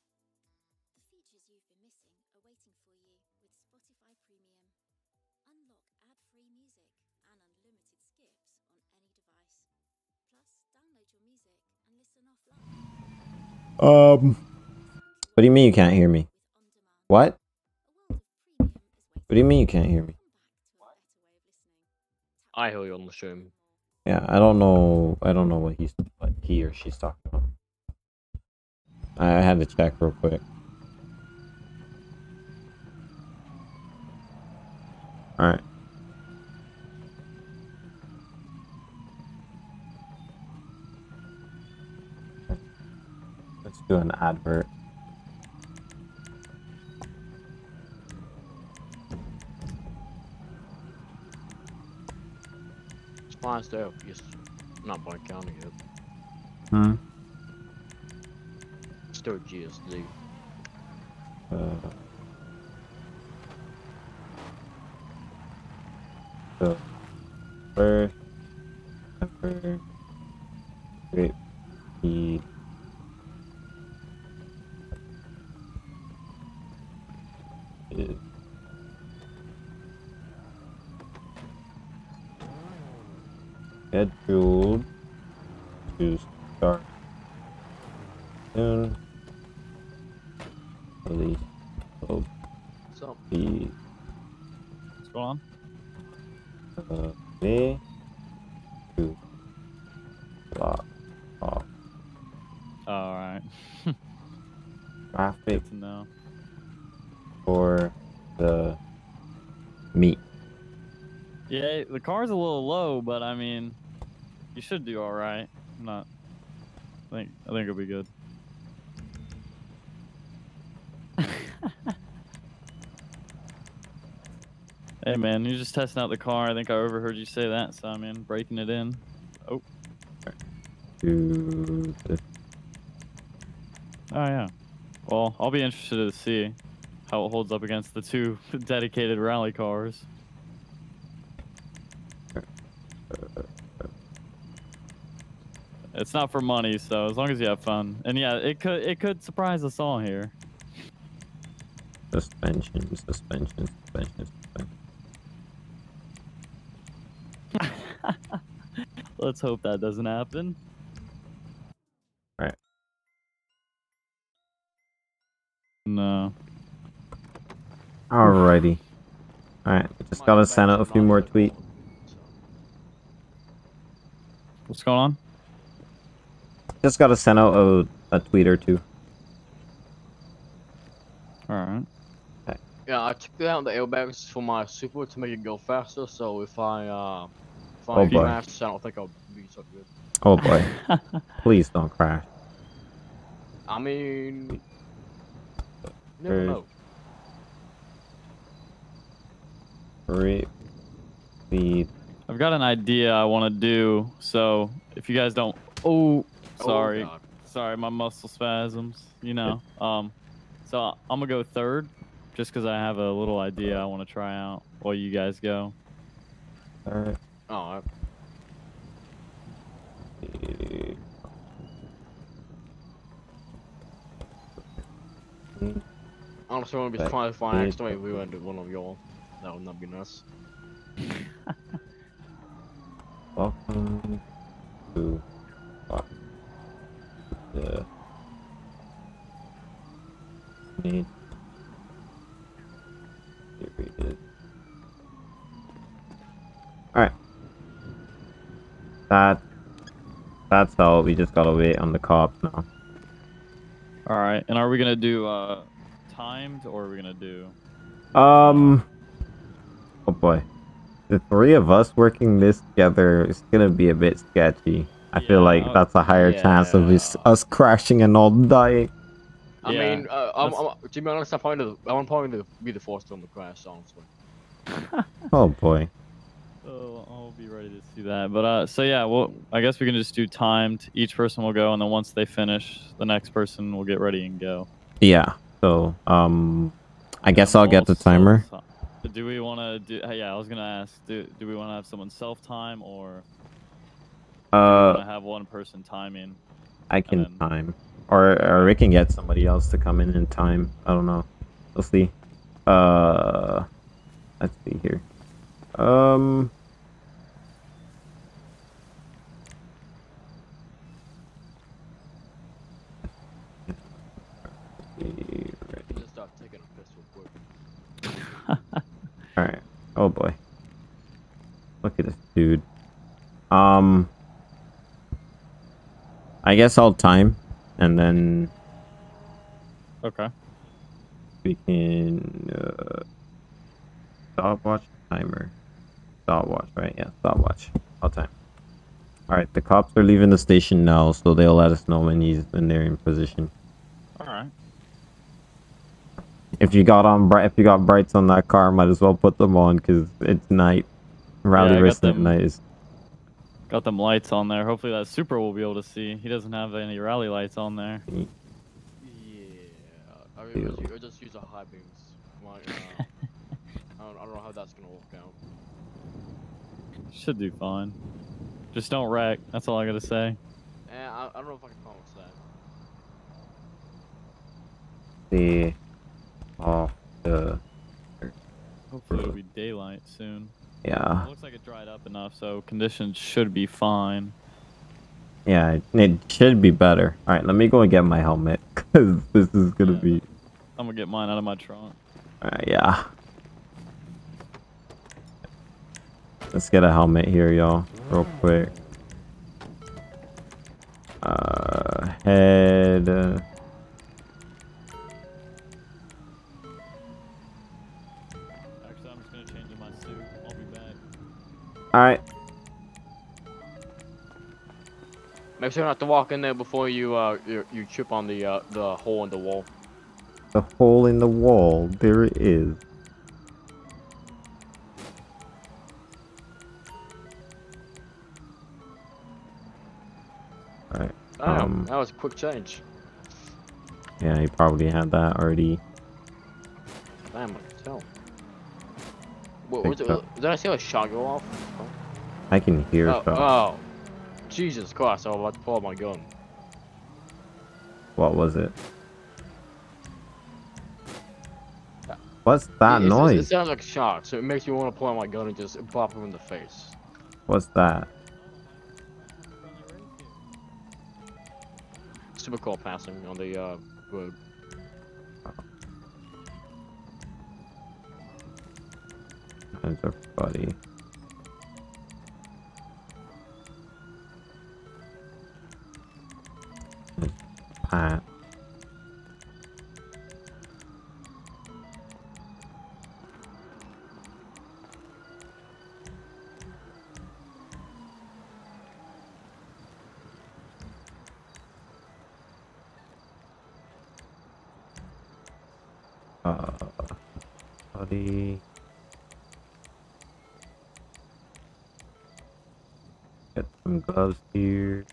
do you mean you can't hear me? What? What do you mean you can't hear me? I hear you on the stream. Yeah, I don't know what he or she's talking about. I had to check real quick. Alright. Let's do an advert. Lines up, yes, not by counting it. Hmm. Still GSD. Scheduled to start soon. Release of the. What's going on? Day to block off. Alright. Traffic now for the meet. Yeah, the car's a little low, but I mean, you should do all right. I'm not I think it'll be good. Hey man, you're just testing out the car. I think I overheard you say that, Simon. Breaking it in. Oh. Oh yeah. Well, I'll be interested to see how it holds up against the two dedicated rally cars. It's not for money, so as long as you have fun. And yeah, it could surprise us all here. Suspension, suspension, suspension. Let's hope that doesn't happen. All right. No. Alrighty. Alright, just gotta send out a few more tweets. What's going on? Just gotta send out a tweet or two. Alright. Okay. Yeah, I took out the airbags for my Supra to make it go faster, so if I crash, I don't think I'll be so good. Oh boy. Please don't crash. I mean... never know. I've got an idea I want to do, so if you guys don't... Oh, sorry. Oh, sorry, my muscle spasms, you know. So I'm going to go third, just because I have a little idea I want to try out while you guys go. Alright. Oh, honestly, I want to be trying to find an accident. If we went to one of y'all, that would not be nice. Welcome to the main period. All right. That's all. We just gotta wait on the cops now. All right. And are we gonna do timed or are we gonna do? Oh boy, the three of us working this together is gonna be a bit sketchy. I feel like that's a higher chance of us crashing and all dying. I mean, I'm, to be honest, I'm probably to be the first one to crash, honestly. Oh boy. Oh, I'll be ready to see that. But so yeah, well, I guess we can just do timed. Each person will go, and then once they finish, the next person will get ready and go. Yeah. So I guess I'll get the timer. Do we want to do? Yeah, I was gonna ask. Do we want to have someone self time or? Do we have one person timing. I can time, or we can get somebody else to come in and time. I don't know. We'll see. Let's see here. Alright. Oh boy. Look at this dude. I guess I'll time and then. Okay. We can stopwatch timer. Stopwatch, right? Yeah, stopwatch. I'll time. Alright, the cops are leaving the station now, so they'll let us know when they're in position. Alright. If you got brights on that car, might as well put them on because it's night. Rally race at night is. Got them lights on there. Hopefully that Supra will be able to see. He doesn't have any rally lights on there. Yeah, I mean, we'll just use a high beams. Like, I don't know how that's gonna work out. Should do fine. Just don't wreck. That's all I gotta say. Yeah, I don't know if I can promise that. See. Oh, hopefully it'll be daylight soon. Yeah. It looks like it dried up enough, so conditions should be fine. Yeah, it should be better. All right, let me go and get my helmet, because this is going to be... I'm going to get mine out of my trunk. All right, yeah. Let's get a helmet here, y'all, real quick. Head... Alright. Make sure not to walk in there before you you trip on the hole in the wall. The hole in the wall. There it is. All right. That was a quick change. Yeah, he probably had that already. Damn, I can tell. What was it? Did I see a shot go off? Oh. I can hear stuff. Oh, Jesus Christ! I was about to pull out my gun. What was it? What's that noise? It sounds like a shot, so it makes me want to pull out my gun and just pop him in the face. What's that? Super cool passing on the road. Oh. That's a buddy. Pat. Buddy. Get some gloves here.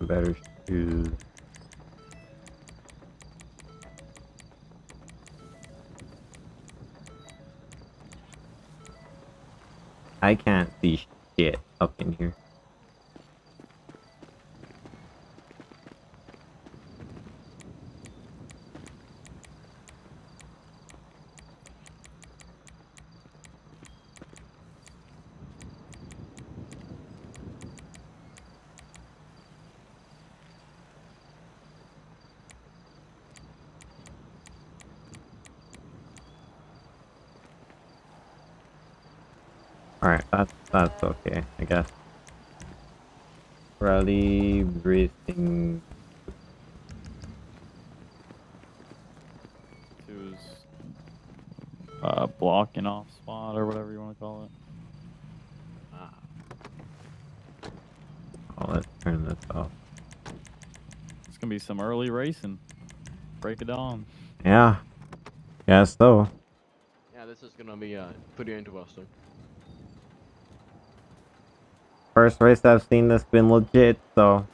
Better shoes. I can't see shit up in here. Alright, that's okay, I guess. Rally, breathing... It was... blocking off spot, or whatever you want to call it. Ah. Oh, let's turn this off. It's gonna be some early racing. Break it down. Yeah. Yeah, so. Yeah, this is gonna be pretty interesting. First race I've seen that's been legit, so.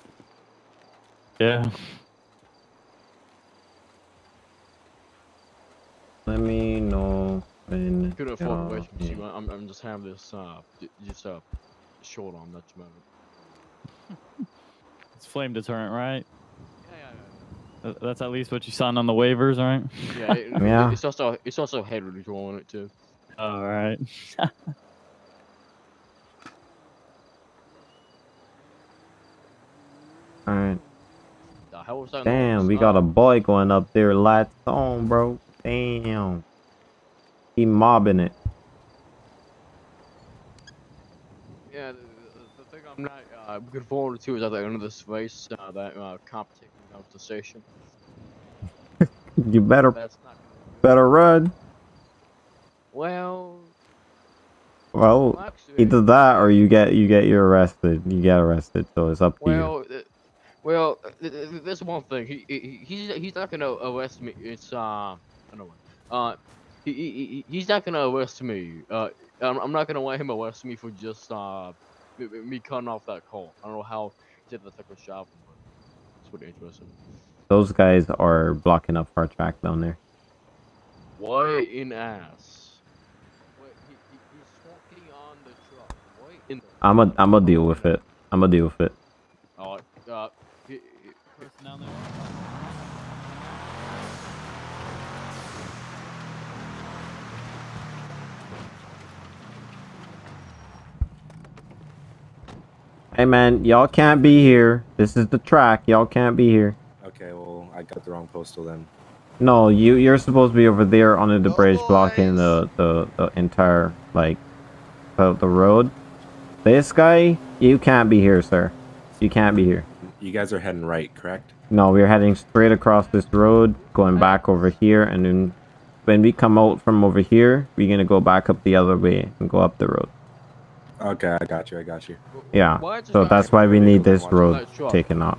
Yeah. Let me know when. Could afford a race, see, I'm just having this just short on that moment. It's flame deterrent, right? Yeah. That's at least what you signed on the waivers, right? Yeah. Yeah. It's also head neutral on it too. All right. Alright. Damn, we got a boy going up there. Lights on, bro. Damn. He mobbing it. Yeah, the thing I'm not good forward to is at the end of this race, that comp taking out the station. You better run. Well, actually, either that or you get arrested. You get arrested, so it's up to you. Well, there's one thing. He's not gonna arrest me. It's I don't know. He's not gonna arrest me. I'm not gonna let him arrest me for just me cutting off that call. I don't know how he did the second shot, but it's pretty interesting. Those guys are blocking up our track down there. What in ass? Wait, he's walking on the truck. What in the I'ma deal with it. I'ma deal with it. All right. Hey man, y'all can't be here. This is the track. Y'all can't be here. Okay, well, I got the wrong postal then. No, you're supposed to be over there on the bridge blocking the entire the road. This guy, you can't be here, sir. You can't be here. You guys are heading right, correct? No, we're heading straight across this road, going back over here, and then when we come out from over here, we're gonna go back up the other way and go up the road. Okay, I got you. Yeah, so that's why we need this road taken out.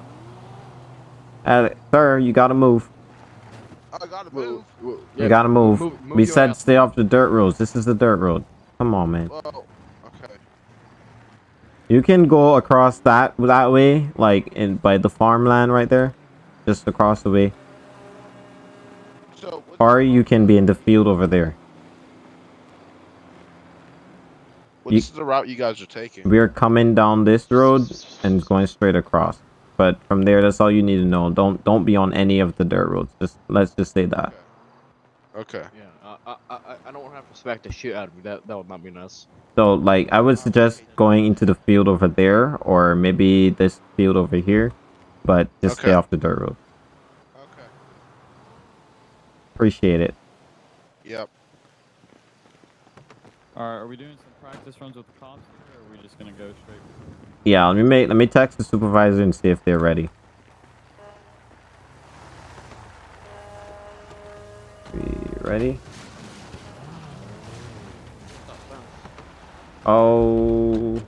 Sir, you gotta move. I gotta move. You gotta move. We said stay off the dirt roads. This is the dirt road. Come on, man. Okay. You can go across that way, like in by the farmland right there, just across the way. Or you can be in the field over there. What's the route you guys are taking? We're coming down this road and going straight across. But from there, that's all you need to know. Don't be on any of the dirt roads. Let's just say that. Okay. Yeah, I don't have to expect the shit out of me. That would not be nice. So, like, I would suggest going into the field over there, or maybe this field over here, but just stay off the dirt road. Okay. Appreciate it. Yep. All right. Are we doing some practice runs with the cops, or are we just gonna go straight? Yeah, let me text the supervisor and see if they're ready. 3 ready? Oh.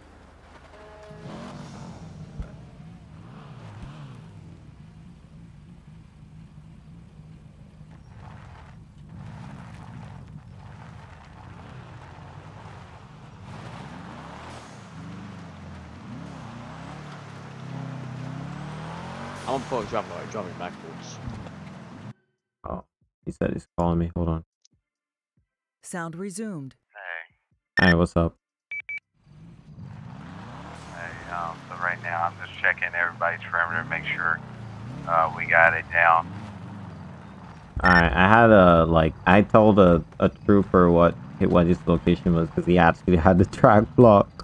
I'm probably driving backwards. Oh, he said he's calling me. Hold on. Sound resumed. Hey. Hey, what's up? Hey, so right now I'm just checking everybody's perimeter to make sure we got it down. Alright, I had a, like, I told a trooper what his location was because he actually had the track blocked.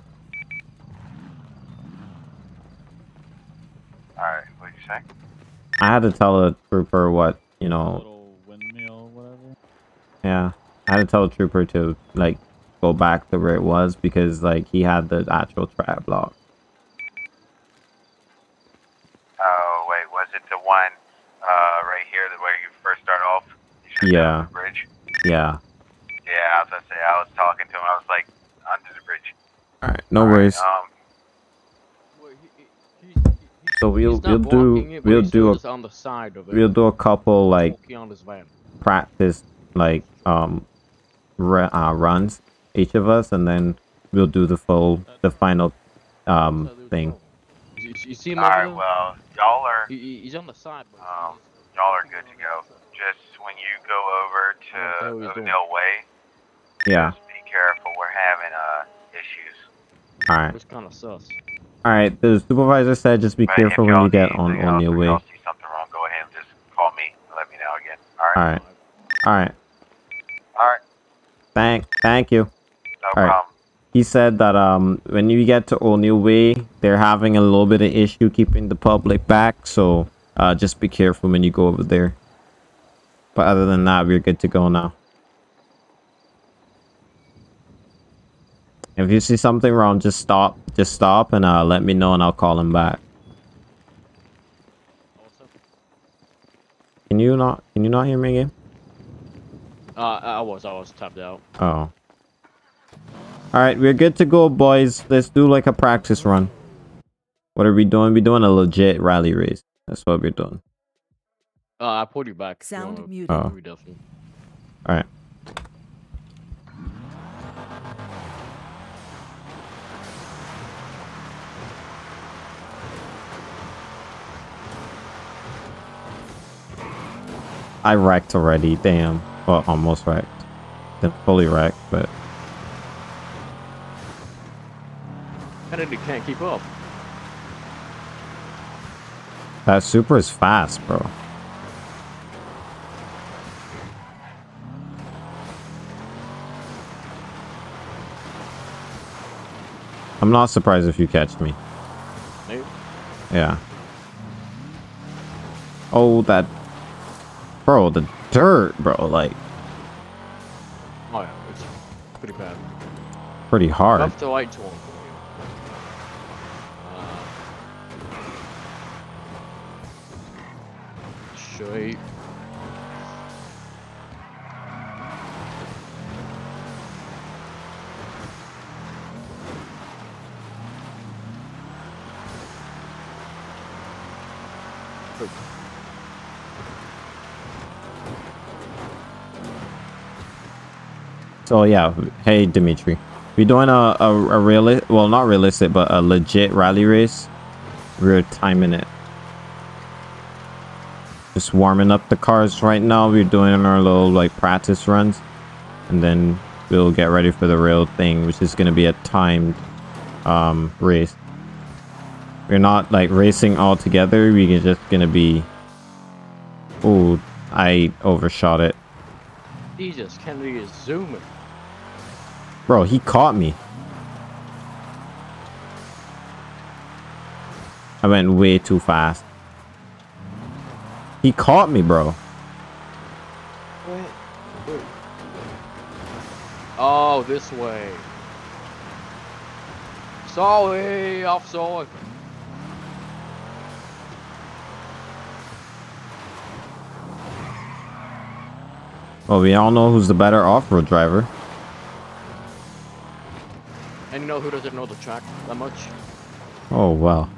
Alright. I had to tell a trooper what, you know, little windmill, whatever. Yeah, I had to tell a trooper to, like, go back to where it was because, like, he had the actual track block. Oh, wait, was it the one right here where you first start off? Yeah. The bridge? Yeah. Yeah, I was gonna say, I was talking to him, I was like, under the bridge. Alright, no worries. So we'll do a couple, like, practice, like, runs, each of us, and then we'll do the final thing. You see him? All right, well, y'all are he's on the side, but y'all are good to go. Just when you go over to O'Neill Way, yeah, just be careful. We're having issues. All right. Which kind of sus. Alright, the supervisor said just be careful when you get on O'Neill Way. If y'all see something wrong, go ahead and just call me and let me know again. Alright. Alright. Thank you. No problem. He said that when you get to O'Neill Way, they're having a little bit of issue keeping the public back, so just be careful when you go over there. But other than that, we're good to go now. If you see something wrong, just stop and let me know and I'll call him back. Can you not hear me again? I was tapped out. Oh. Alright, we're good to go, boys. Let's do like a practice run. What are we doing? We're doing a legit rally race. That's what we're doing. I pulled you back. Sound muted. Oh. Alright. I wrecked already, damn. Well, almost wrecked. Didn't fully wreck, but... Kennedy can't keep up. That Supra is fast, bro. I'm not surprised if you catch me. Nope. Yeah. Oh, that... Bro, the dirt, bro, like... Oh, yeah, it's pretty bad. Pretty hard. Left the lights on. Straight. Good. So yeah, hey Dimitri, we're doing a realistic, well not realistic, but a legit rally race. We're timing it. Just warming up the cars right now. We're doing our little like practice runs, and then we'll get ready for the real thing, which is going to be a timed race. We're not like racing all together. We're just going to be... Oh, I overshot it. Jesus, Kennedy is zooming. Bro, he caught me. I went way too fast. He caught me, bro. Wait. Oh, this way. Sorry, offside. Well, we all know who's the better off-road driver. And you know who doesn't know the track that much? Oh, wow.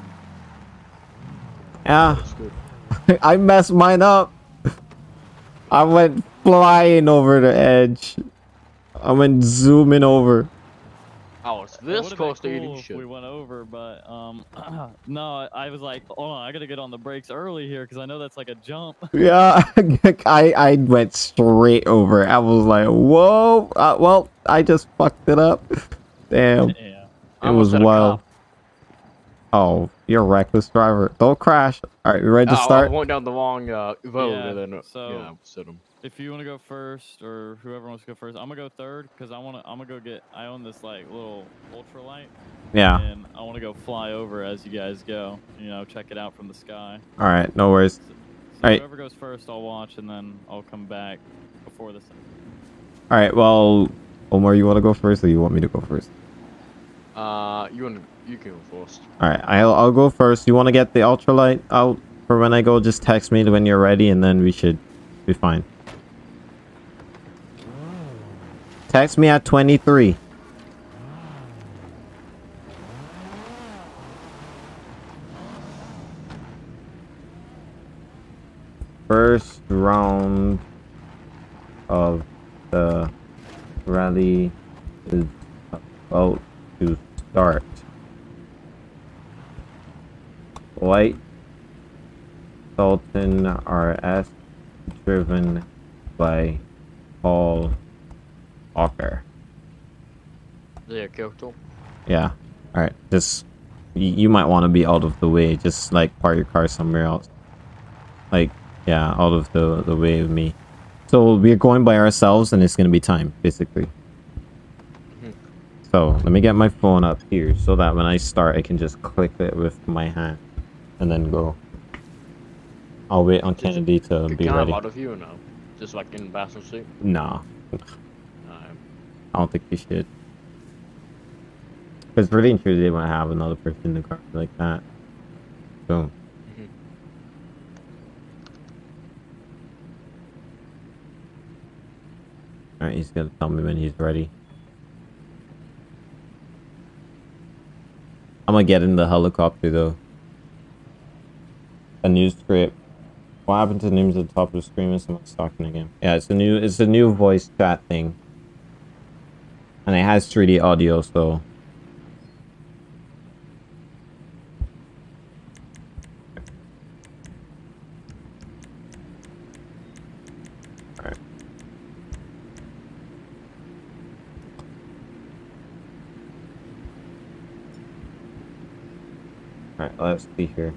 Yeah. I messed mine up. I went flying over the edge. I went zooming over. Oh, it's this close to eating shit. We went over, but no, I was like, hold on, I gotta get on the brakes early here because I know that's like a jump. Yeah, I went straight over it. I was like, whoa. Well, I just fucked it up. Damn. Yeah. It was wild. Oh, you're a reckless driver. Don't crash. All right, we ready to start? I went down the wrong road. Yeah, and then, so yeah, sit him. If you want to go first, or whoever wants to go first, I'm gonna go third because I'm gonna go get. I own this like little ultralight. Yeah. And I want to go fly over as you guys go. You know, check it out from the sky. All right, no worries. So whoever goes first, I'll watch, and then I'll come back before this. All right. Well, Omar, you want to go first, or you want me to go first? You can go first. All right, I'll go first. You want to get the ultralight out for when I go? Just text me when you're ready, and then we should be fine. Text me at 23. First round of the rally is about to start. White Sultan RS driven by Paul Acker. Yeah, character. Yeah. All right. Just you might want to be out of the way. Just like park your car somewhere else. Like yeah, out of the way of me. So we're going by ourselves, and it's gonna be time basically. So let me get my phone up here so that when I start, I can just click it with my hand. And then go. I'll wait on Kennedy to be ready. Out of you now? Just like in the passenger seat? Nah. No. I don't think we should. Because really and truly, they might have another person in the car like that. Boom. Mm-hmm. Alright, he's gonna tell me when he's ready. I'm gonna get in the helicopter though. A new script. What happened to the names at the top of the screen? Is someone's talking again? Yeah, it's a new voice chat thing, and it has 3D audio. So all right. All right, let's see here.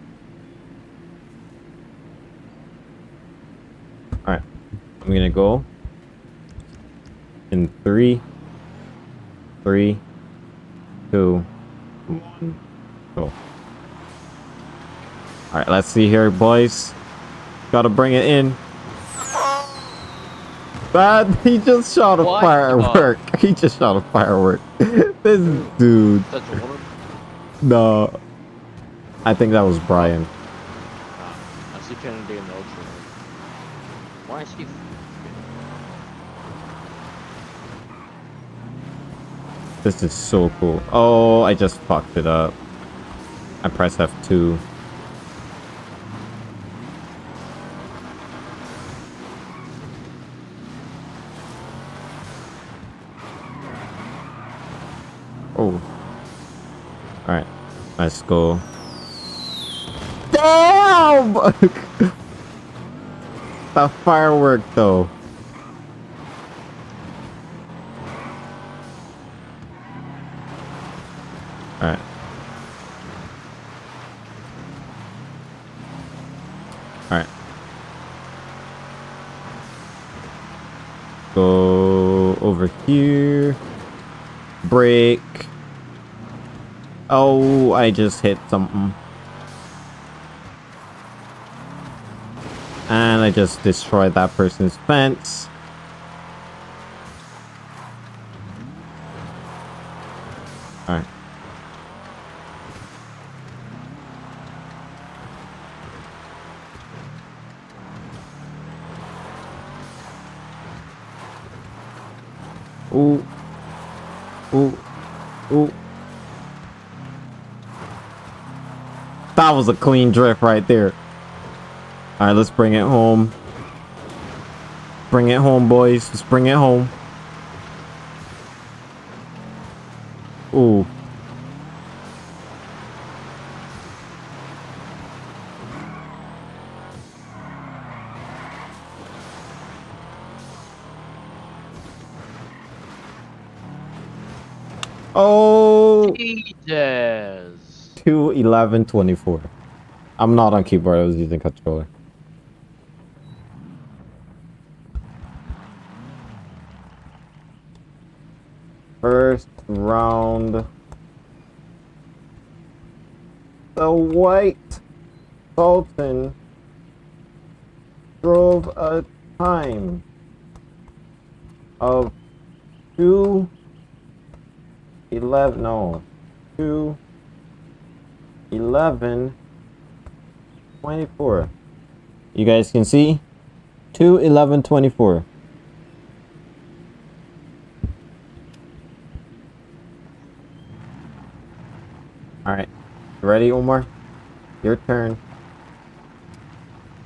Alright, I'm gonna go in 3, 3, 2, 1, go. Alright, let's see here, boys. Gotta bring it in. Bad, he just shot a firework. He just shot a firework. This dude. No. I think that was Brian. I see Kennedy in the ultra. Why is he? This is so cool. Oh, I just fucked it up. I press F2. Alright, let's go. Damn! The firework though. Alright. Alright. Go over here. Brake. Oh, I just hit something. And I just destroyed that person's fence. Alright. Ooh. Ooh. Ooh. That was a clean drift right there. Alright, let's bring it home. Bring it home, boys. Let's bring it home. Ooh. Oh! Jesus! 2:11:24. I'm not on keyboard, I was using controller. First round. The white Sultan drove a time of 2:11:24. You guys can see 2:11:24. Alright, ready, Omar? Your turn.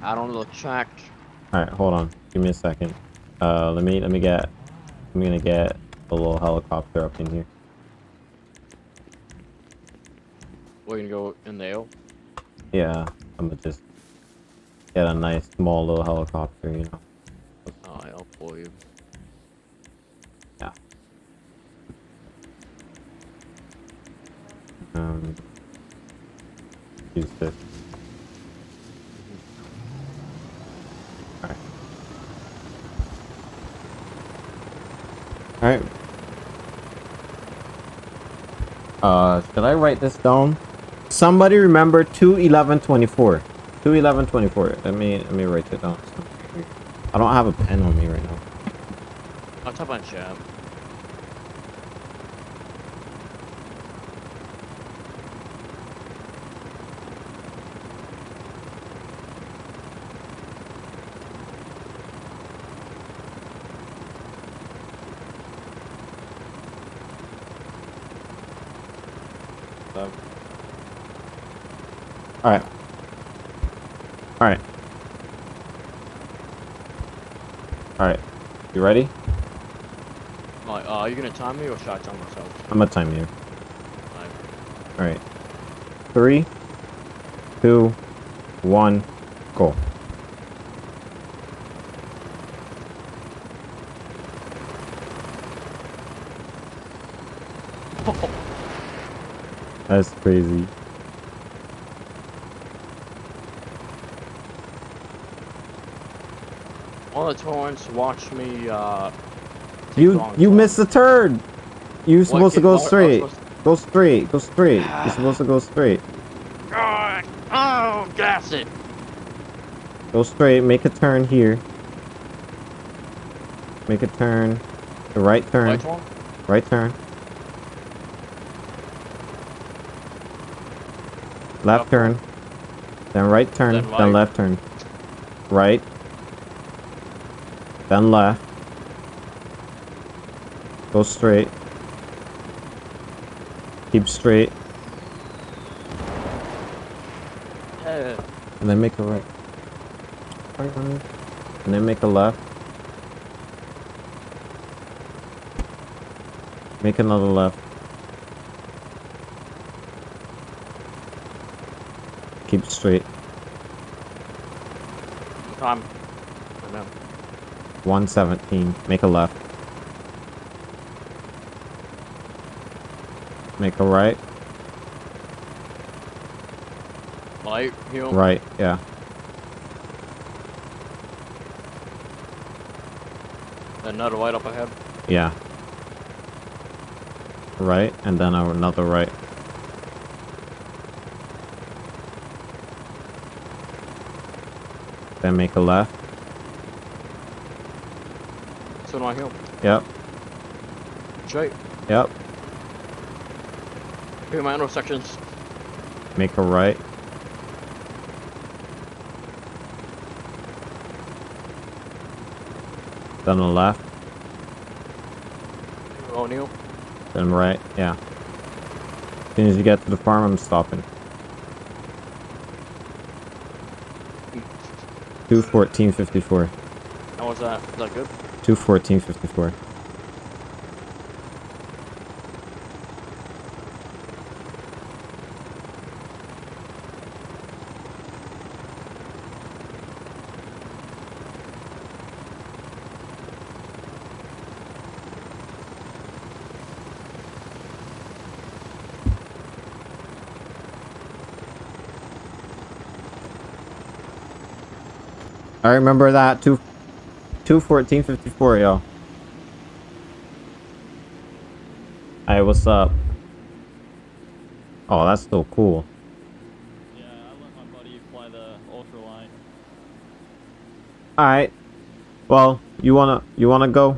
I don't look tracked. Alright, hold on. Give me a second. Let me get. I'm gonna get a little helicopter up in here. We're gonna go in the air. Yeah, I'm gonna just get a nice small little helicopter, you know. Oh, I'll pull you. Yeah. Use this. Alright. Alright. Should I write this down? Somebody remember 2:11:24. 2:11:24. Let me write it down. I don't have a pen on me right now. I'll top on job. Alright. Alright. Alright. You ready? Alright, are you gonna time me or should I time myself? I'm gonna time you. Alright. 3, 2, 1, go. That's crazy. All the torrents watch me, You missed the turn! You're supposed to go straight. Go straight, go straight. You're supposed to go straight. Oh, gas it! Go straight, make a turn here. Make a turn. The right turn. Right turn. Left turn. Then right turn. Then left turn. Right. Then left. Go straight. Keep straight. And then make a right. And then make a left. Make another left. keep straight. No, I'm... I know. 117, make a left. Make a right. Light, hill? Right, yeah. Another light up ahead? Yeah. Right, and then another right. Then make a left. So do I hill? Yep. Straight? Yep. Here my intersections. Make a right. Then a left. O'Neill. Then right, yeah. As soon as you get to the farm, I'm stopping. 2:14:54. How was that? Is that good? 2:14:54. I remember that 2:14:54, yo. Hey, what's up? Oh, that's still cool. Yeah, I let my buddy fly the ultra line. All right. Well, you wanna go?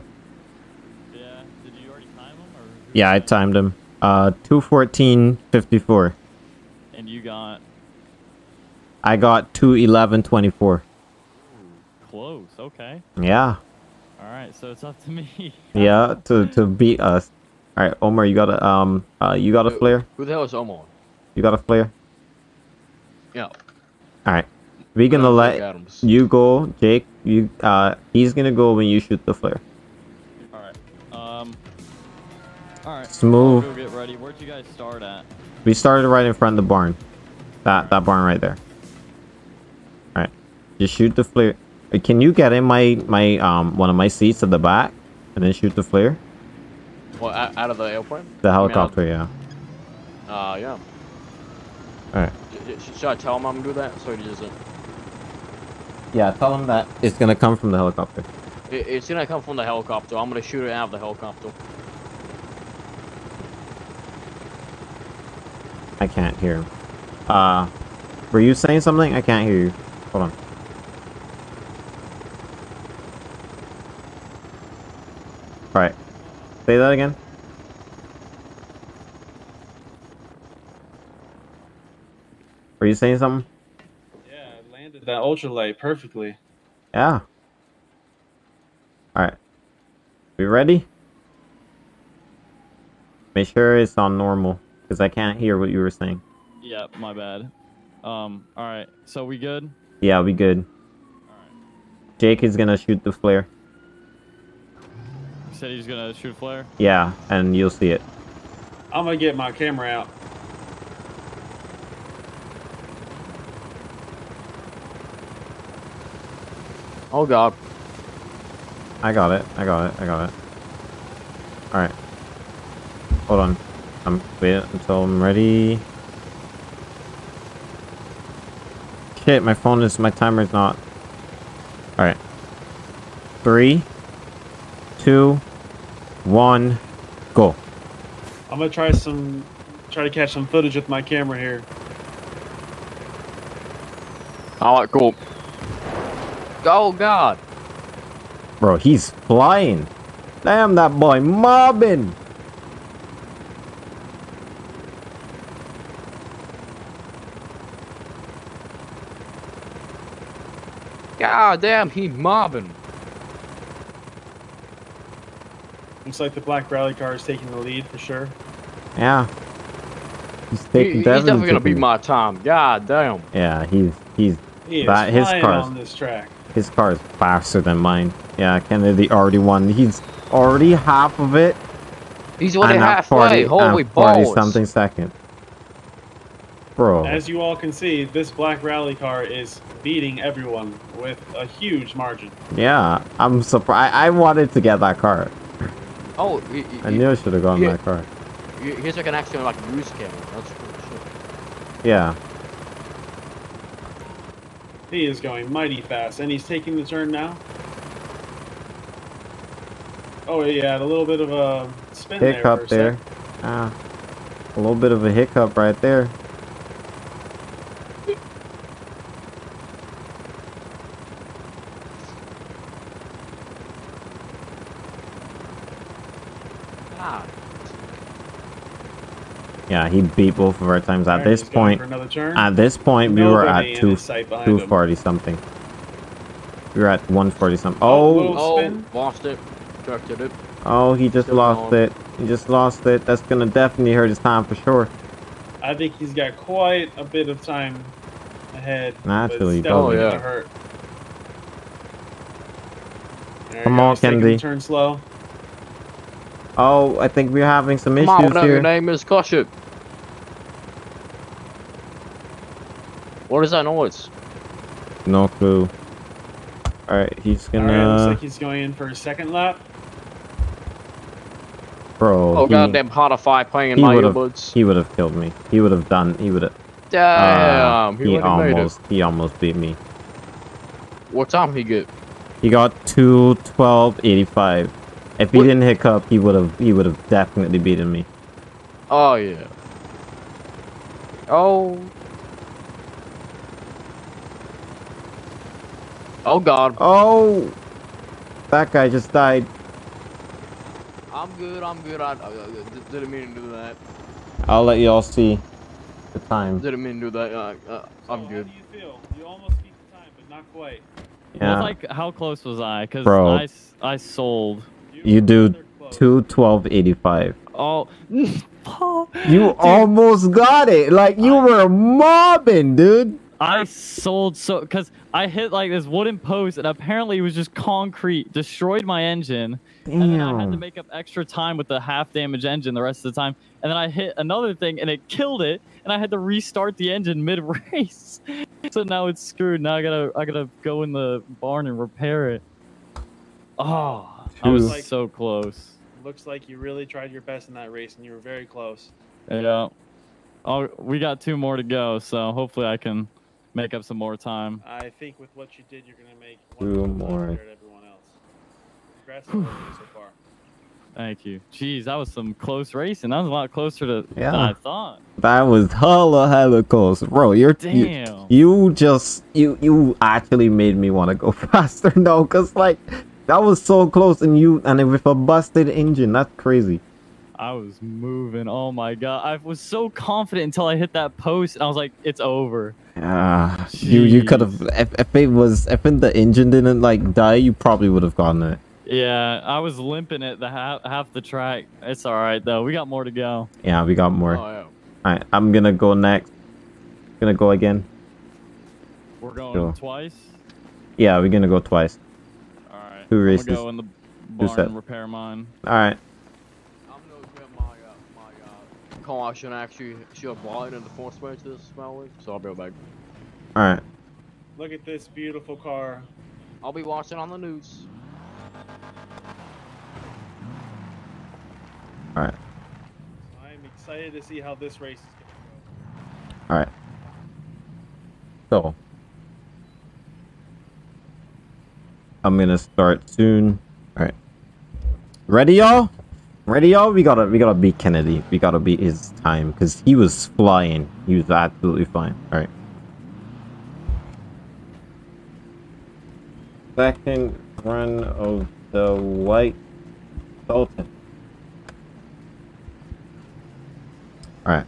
Yeah. Did you already time him or? Yeah, I timed him. 2:14:54. And you got? I got 2:11:24. Close, okay. Yeah. Alright, so it's up to me. Yeah, to beat us. Alright, Omar, you got a flare? Who the hell is Omar? You got a flare? Yeah. Alright. We're gonna let you go, Jake. You he's gonna go when you shoot the flare. Alright. Alright. Smooth. Go get ready. Where'd you guys start at? We started right in front of the barn. That barn right there. Alright. Just shoot the flare. Can you get in one of my seats at the back and then shoot the flare? Well, out of the airplane? The helicopter, yeah. Yeah. Alright. Should I tell him I'm gonna do that? So he doesn't. Yeah, tell him that it's gonna come from the helicopter. It's gonna come from the helicopter. I'm gonna shoot it out of the helicopter. I can't hear him. Were you saying something? I can't hear you. Hold on. Alright. Say that again. Were you saying something? Yeah, I landed that ultralight perfectly. Yeah. Alright. We ready? Make sure it's on normal, because I can't hear what you were saying. Yeah, my bad. Alright, so we good? Yeah, we good. Alright. Jake is gonna shoot the flare. Said he's gonna shoot a flare? Yeah, and you'll see it. I'm gonna get my camera out. Oh god. I got it. Alright. Hold on. Wait until I'm ready. Shit, my timer's not. Alright. 3, 2, 1, go. I'm gonna try to catch some footage with my camera here. Alright, cool. Oh god. Bro, he's flying. Damn, that boy mobbing. God damn, he mobbing. Looks like the black rally car is taking the lead for sure. Yeah. He's definitely gonna beat my time. God damn. Yeah, he's on this track. His car is faster than mine. Yeah, Kennedy already won. He's already half of it. He's already halfway. Holy balls. 40 something second. Bro. As you all can see, this black rally car is beating everyone with a huge margin. Yeah, I'm surprised. I wanted to get that car. Oh, I knew I should have gotten that car. Here's like an actual like news camera. That's cool. Yeah. He is going mighty fast, and he's taking the turn now. Oh, yeah, a little bit of a spin hiccup there. A little bit of a hiccup right there. Yeah, he beat both of our times. At this point, we were at 240 something. We were at 140 something. Oh, lost it. Oh, he just lost it. He just lost it. That's gonna definitely hurt his time for sure. I think he's got quite a bit of time ahead. Naturally, gonna hurt. Come on, Kennedy. Turn slow. Oh, I think we're having some issues here. Your name is Koshyp. What is that noise? No clue. Alright, he's gonna... Alright, looks like he's going in for a second lap. Bro, oh, goddamn heart of fire playing in my earbuds. He would have killed me. He would have done... He would have... Damn! He almost beat me. What time he get? He got 2:12:85. If he didn't hiccup, he would have definitely beaten me. Oh yeah. Oh. Oh god. Oh. That guy just died. I'm good. I'm good. I didn't mean to do that. I'll let y'all see the time. Didn't mean to do that. I'm good. How do you feel? You almost beat the time, but not quite. Yeah. Well, like how close was I? Because I sold. You do 2:12:85. Oh, you almost got it. Like you were mobbing, dude. I sold because I hit like this wooden post, and apparently it was just concrete, destroyed my engine. Damn. And then I had to make up extra time with the half-damaged engine the rest of the time. And then I hit another thing, and it killed it. And I had to restart the engine mid-race. So now it's screwed. Now I gotta go in the barn and repair it. Oh. I was like, so close. Looks like you really tried your best in that race, and you were very close. Yeah. Oh, we got 2 more to go, so hopefully I can make up some more time. I think with what you did, you're going to make 1 more compared to everyone else. Congrats on you so far. Thank you. Jeez, that was some close racing. That was a lot closer than I thought. That was hella close, bro. Damn. You actually made me want to go faster now, because like. That was so close, and with a busted engine, that's crazy. I was moving. Oh my god, I was so confident until I hit that post, and I was like, "It's over." Ah, you could have. If the engine didn't like die, you probably would have gotten it. Yeah, I was limping it the half the track. It's all right though. We got more to go. Yeah, we got more. Oh, yeah. All right, I'm gonna go next. Gonna go again. We're going twice. Yeah, we're gonna go twice. 2 races. I'm gonna go in the barn and repair mine. Alright. I'm gonna repair my car. Should actually show blind in the fourth race this smell, so I'll be right back. Alright. Look at this beautiful car. I'll be watching on the news. Alright. I'm excited to see how this race is gonna go. Alright. So I'm gonna start soon. All right, ready, y'all? Ready, y'all? We gotta beat Kennedy. We gotta beat his time because he was flying. He was absolutely flying. All right. Second run of the white Sultan. All right.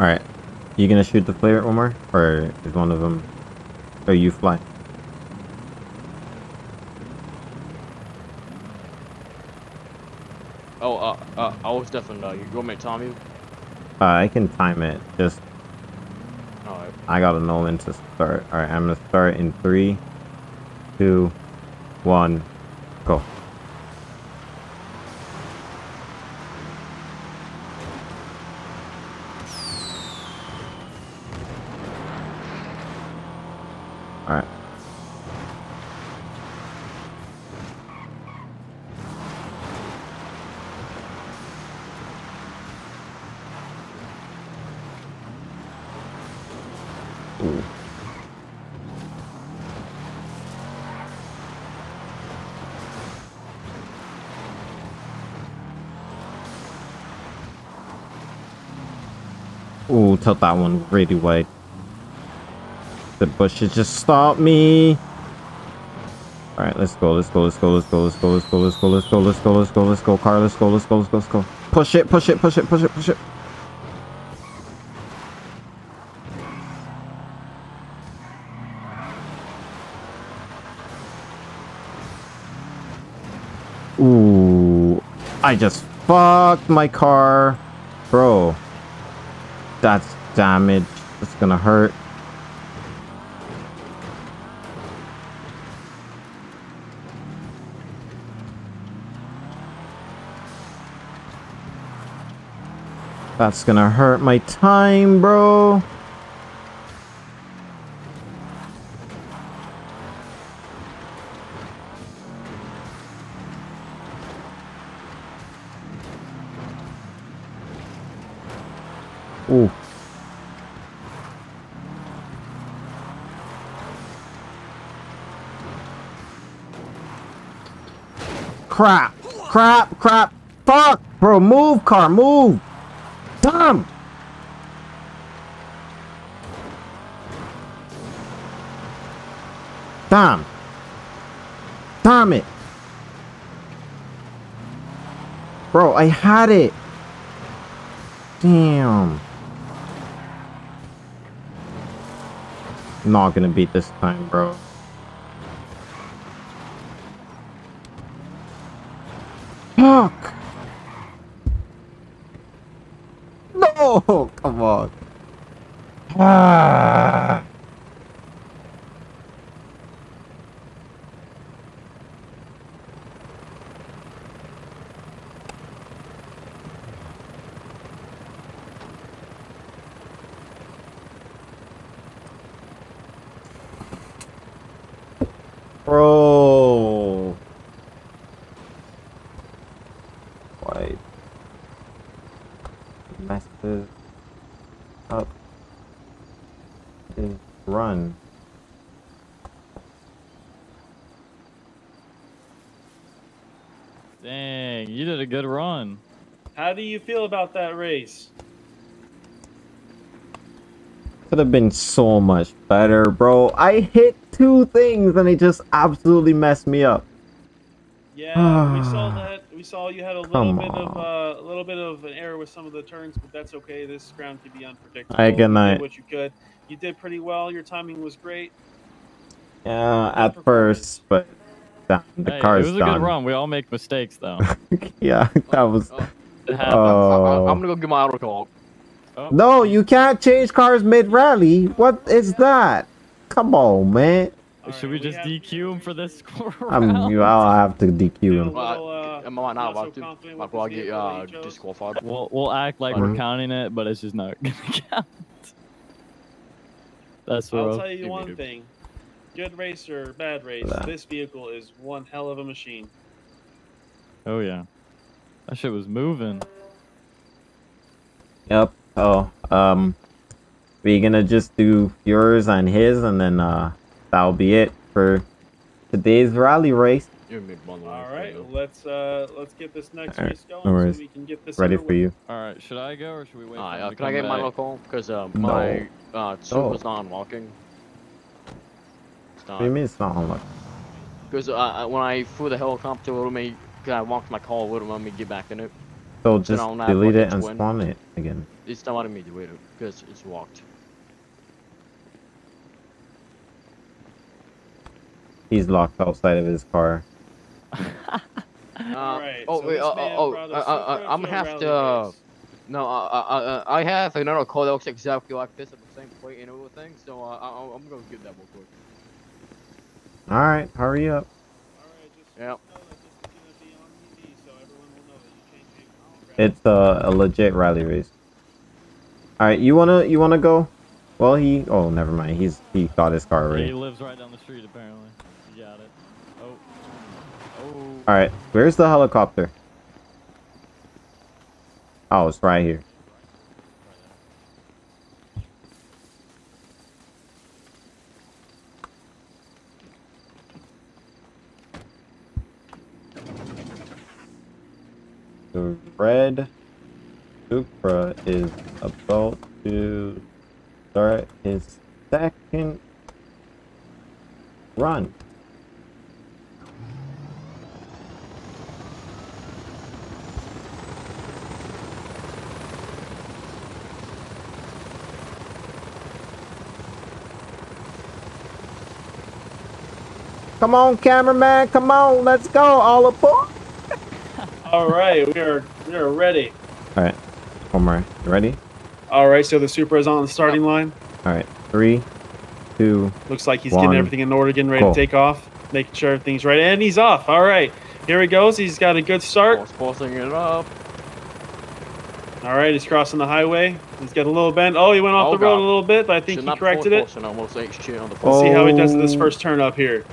All right. You gonna shoot the player, Omar? Or is one of them... Oh, you fly. Oh, I was definitely... you want me to time you? I can time it. Just... Alright. I gotta know when to start. Alright, I'm gonna start in 3, 2, 1, go. Ooh. Ooh, tilt that one really wide. The bushes just stopped me. Alright, let's go, let's go, let's go, let's go, let's go, let's go, let's go, let's go, let's go, let's go, let's go, car, let's go, let's go, let's go, let's go. Push it, push it, push it, push it, push it. Ooh, I just fucked my car. Bro, that's damage. That's gonna hurt. That's gonna hurt my time, bro. Ooh. Crap, crap, crap. Fuck, bro. Move, car, move. Tom! Tom! Damn it! Bro, I had it! Damn! Not gonna beat this time, bro. Fuck! Oh, come on. Ah. Bro. Why? Mess this up and run. Dang, you did a good run. How do you feel about that race? Could have been so much better, bro. I hit two things and it just absolutely messed me up. Yeah, we saw that. We saw you had a little bit of an error with some of the turns, but that's okay. This round could be unpredictable. All right, good night. You did what you could. You did pretty well. Your timing was great. Yeah, at first, but the car's done. It was a good run. We all make mistakes, though. Yeah, that was. It happens. I'm gonna go get my alcohol. Oh. No, you can't change cars mid rally. What is that? Come on, man. Right, should we just DQ him for this score? I'll have to DQ him. Am I not about to? Like, will I get disqualified? We'll act like we're counting it, but it's just not gonna count. That's what I'll tell you one thing. Good race or bad race, this vehicle is one hell of a machine. Oh yeah, that shit was moving. Yep. Oh, we're gonna just do yours and his, and then that'll be it for today's rally race. All right, let's get this next race going. No worries. So we can get this ready for you. All right, should I go or should we wait? Can I get my local? Because my Supra's not unlocking. What do you mean it's not unlocking? Because when I flew the helicopter, I walked my car, it wouldn't let me get back in it. So just delete it and spawn it again. It's not letting me delete it because it's locked. He's locked outside of his car. Right, oh, so wait, I'm gonna have to. I have another car that looks exactly like this at the same plate and everything, so I'm gonna get that real quick. Alright, hurry up. Alright, just know that this is gonna be on TV, so everyone will know that you changed it. It's a legit rally race. Alright, you wanna go? Well, oh, never mind. He got his car already. He lives right down the street, apparently. You got it. All right, where's the helicopter? Oh, it's right here. The red Supra is about to start his second run. Come on, cameraman, come on, let's go, all aboard. All right, we are ready. All right, Omar, you ready? All right, so the Supra is on the starting line. All right, 3, 2, looks like he's getting everything in order, getting ready to take off, making sure everything's right, and he's off. All right, here he goes. He's got a good start. Paul's pulsing it up. All right, he's crossing the highway. He's got a little bend. Oh, he went off the road a little bit, but I think he corrected it. Almost on the Let's see how he does this first turn up here.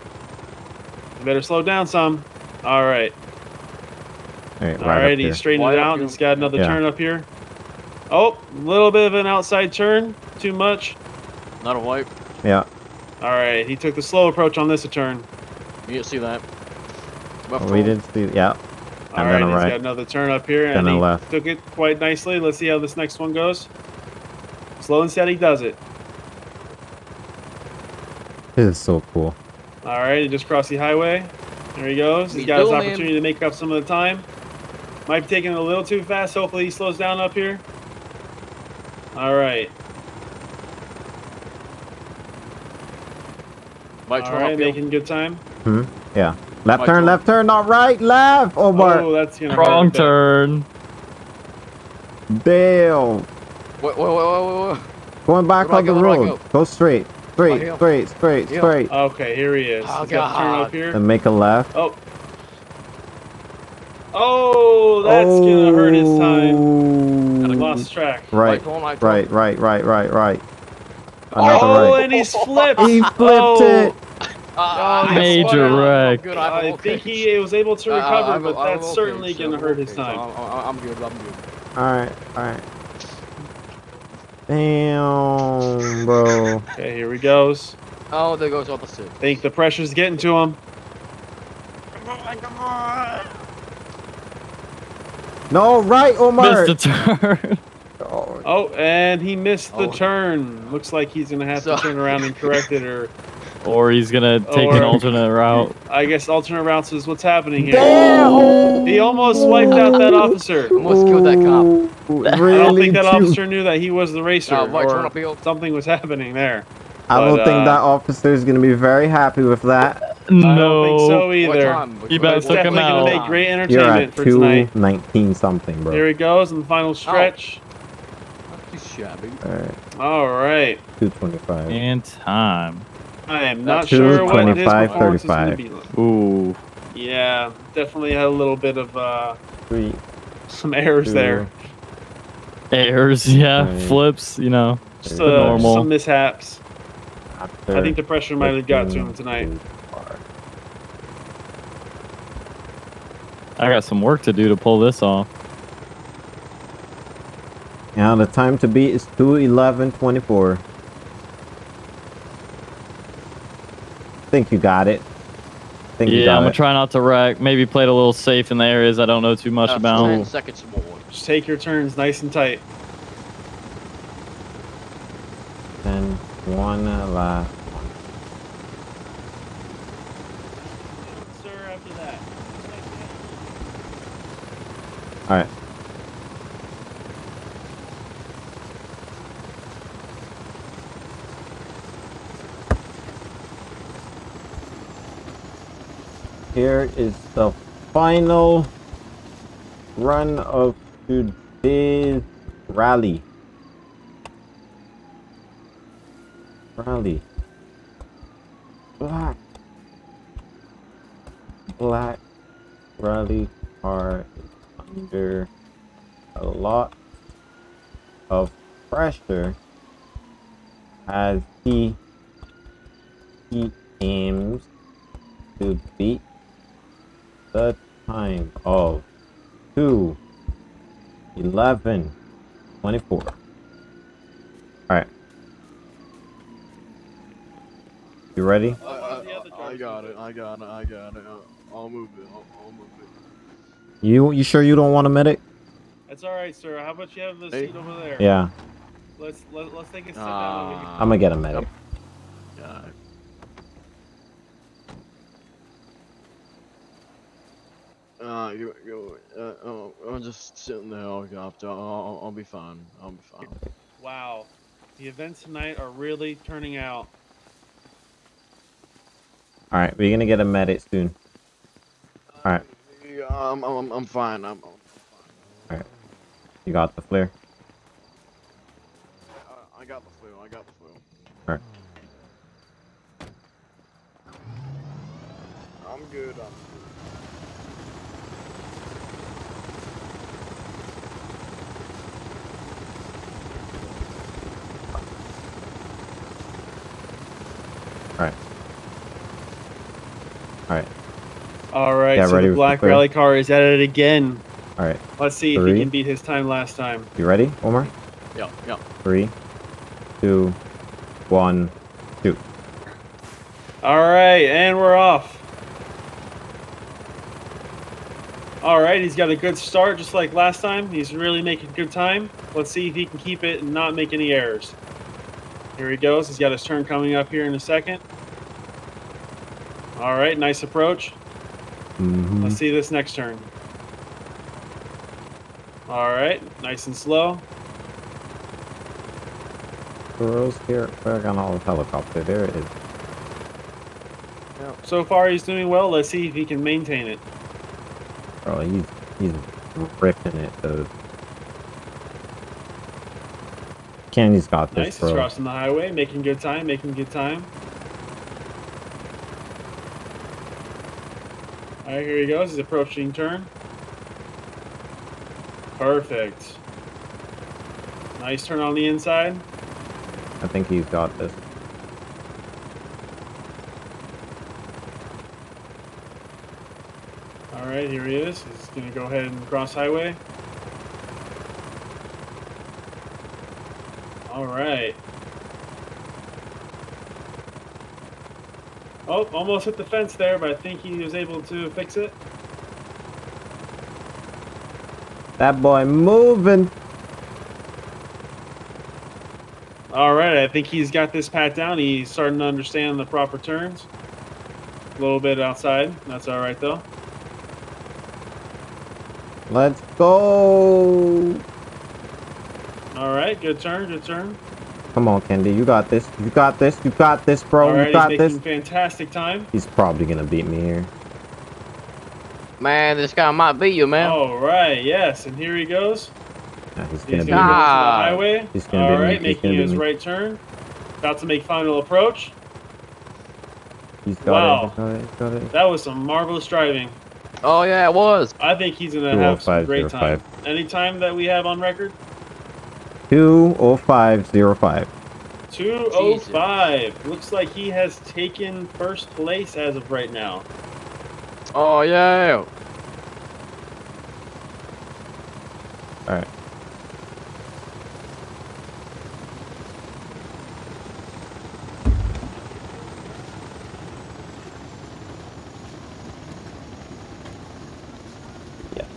You better slow down some. All right. All right, he's straightened it out. He's got another turn up here. Oh, a little bit of an outside turn. Too much. Not a wipe. Yeah. All right, he took the slow approach on this turn. You didn't see that. We didn't see. Yeah. All right, he's got another turn up here, and he took it quite nicely. Let's see how this next one goes. Slow and steady does it. This is so cool. All right, he just crossed the highway. There he goes. He's got his opportunity to make up some of the time. Might be taking it a little too fast. Hopefully, he slows down up here. All right. All right, making good time. Hmm. Yeah. Left turn, left turn, not right, left. Oh, that's gonna wrong turn. Dale. Whoa. Going back on the road. Go straight. Straight. Okay, here he is. He's got to turn up here. And make a left. Oh, that's going to hurt his time. I lost track. Right. And he's flipped. He flipped it. Major wreck. I think he was able to recover, but that's certainly going to hurt his time. I'm good. All right. Damn, bro. Okay, here he goes. Oh, there goes all the six. I think the pressure's getting to him. Come on. No, right, Omar. Missed the turn. And he missed the turn. Looks like he's going to have to turn around and correct it. Or he's going to take an alternate route. I guess alternate routes is what's happening here. Damn. He almost wiped out that officer. Almost killed that cop. Really, I don't think that officer knew that he was the racer, or something was happening there. I don't think that officer is going to be very happy with that. No, I don't think so either. You better took him out. It's definitely going to make great entertainment for tonight. 19 something, bro. Here he goes in the final stretch. Not too shabby. All right. 2:25. And time. I am not sure what his performance is going to be like. Ooh. Yeah, definitely had a little bit of some errors there. Airs, yeah, flips, you know, just normal. Some mishaps. I think the pressure might have got to him tonight. I got some work to do to pull this off. Now the time to beat is 2:11:24. Think you got it. Yeah, I'm going to try not to wreck. Maybe play it a little safe in the areas I don't know too much about. 10 seconds more. Just take your turns nice and tight. And one last one. Sir, after that. All right. Here is the final run of today's rally. Black rally car is under a lot of pressure as he aims to beat the time of 2:11:24. All right. You ready? I got it. I'll move it. You sure you don't want a medic? That's all right, sir. How about you have the seat over there? Yeah. Let's take a sit down. I'm gonna get a medic. I'm just sitting there all helicopter. I'll be fine. I'll be fine. Wow, the events tonight are really turning out. All right, we're gonna get a medic soon. All right. Yeah, I'm fine. I'm fine. All right. You got the flare? I got the flare. I got the flare. All right. I'm good. All right, yeah, so the black rally car is at it again. All right. Let's see if he can beat his time last time. You ready, Omar? Yeah, yeah. 3, 2, 1, 2. All right, and we're off. All right, he's got a good start, just like last time. He's really making good time. Let's see if he can keep it and not make any errors. Here he goes. He's got his turn coming up here in a second. All right, nice approach. Mm-hmm. Let's see this next turn. All right, nice and slow. Rose here, back on all the helicopter. There it is. Yep. So far, he's doing well. Let's see if he can maintain it. Oh, he's ripping it though. Candy's got this. Nice, he's crossing the highway, making good time, making good time. All right, here he goes. He's approaching turn. Perfect. Nice turn on the inside. I think he's got this. All right, here he is. He's going to go ahead and cross highway. All right. Oh, almost hit the fence there, but I think he was able to fix it. That boy moving. All right, I think he's got this pat down. He's starting to understand the proper turns. A little bit outside. That's all right, though. Let's go. All right, good turn, good turn. Come on, Candy. You got this. You got this. You got this, bro. All right, you got this. Fantastic time. He's probably going to beat me here. Man, this guy might beat you, man. All right. Yes. And here he goes. Nah, he's going to beat me. Highway. He's gonna all right. Making his right turn. About to make final approach. He's got it. He's got it. He's got it. That was some marvelous driving. Oh, yeah, it was. I think he's going to have some great time. Any time that we have on record? 2:05:05. 2:05. Looks like he has taken first place as of right now. Oh yeah. All right. Yeah.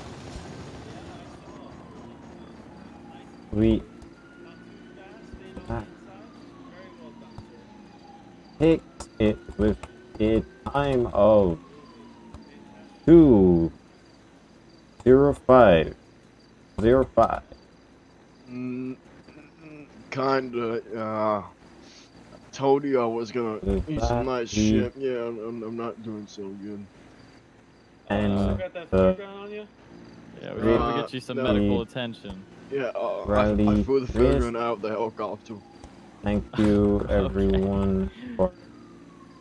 We. Take it with a time of 2:05:05. Kinda. Told you I was gonna eat some nice shit. Yeah, I'm not doing so good. And you got that flare gun on you? Yeah, we're gonna get you some medical attention. Yeah, I threw the flare gun out of the helicopter. Thank you, everyone. For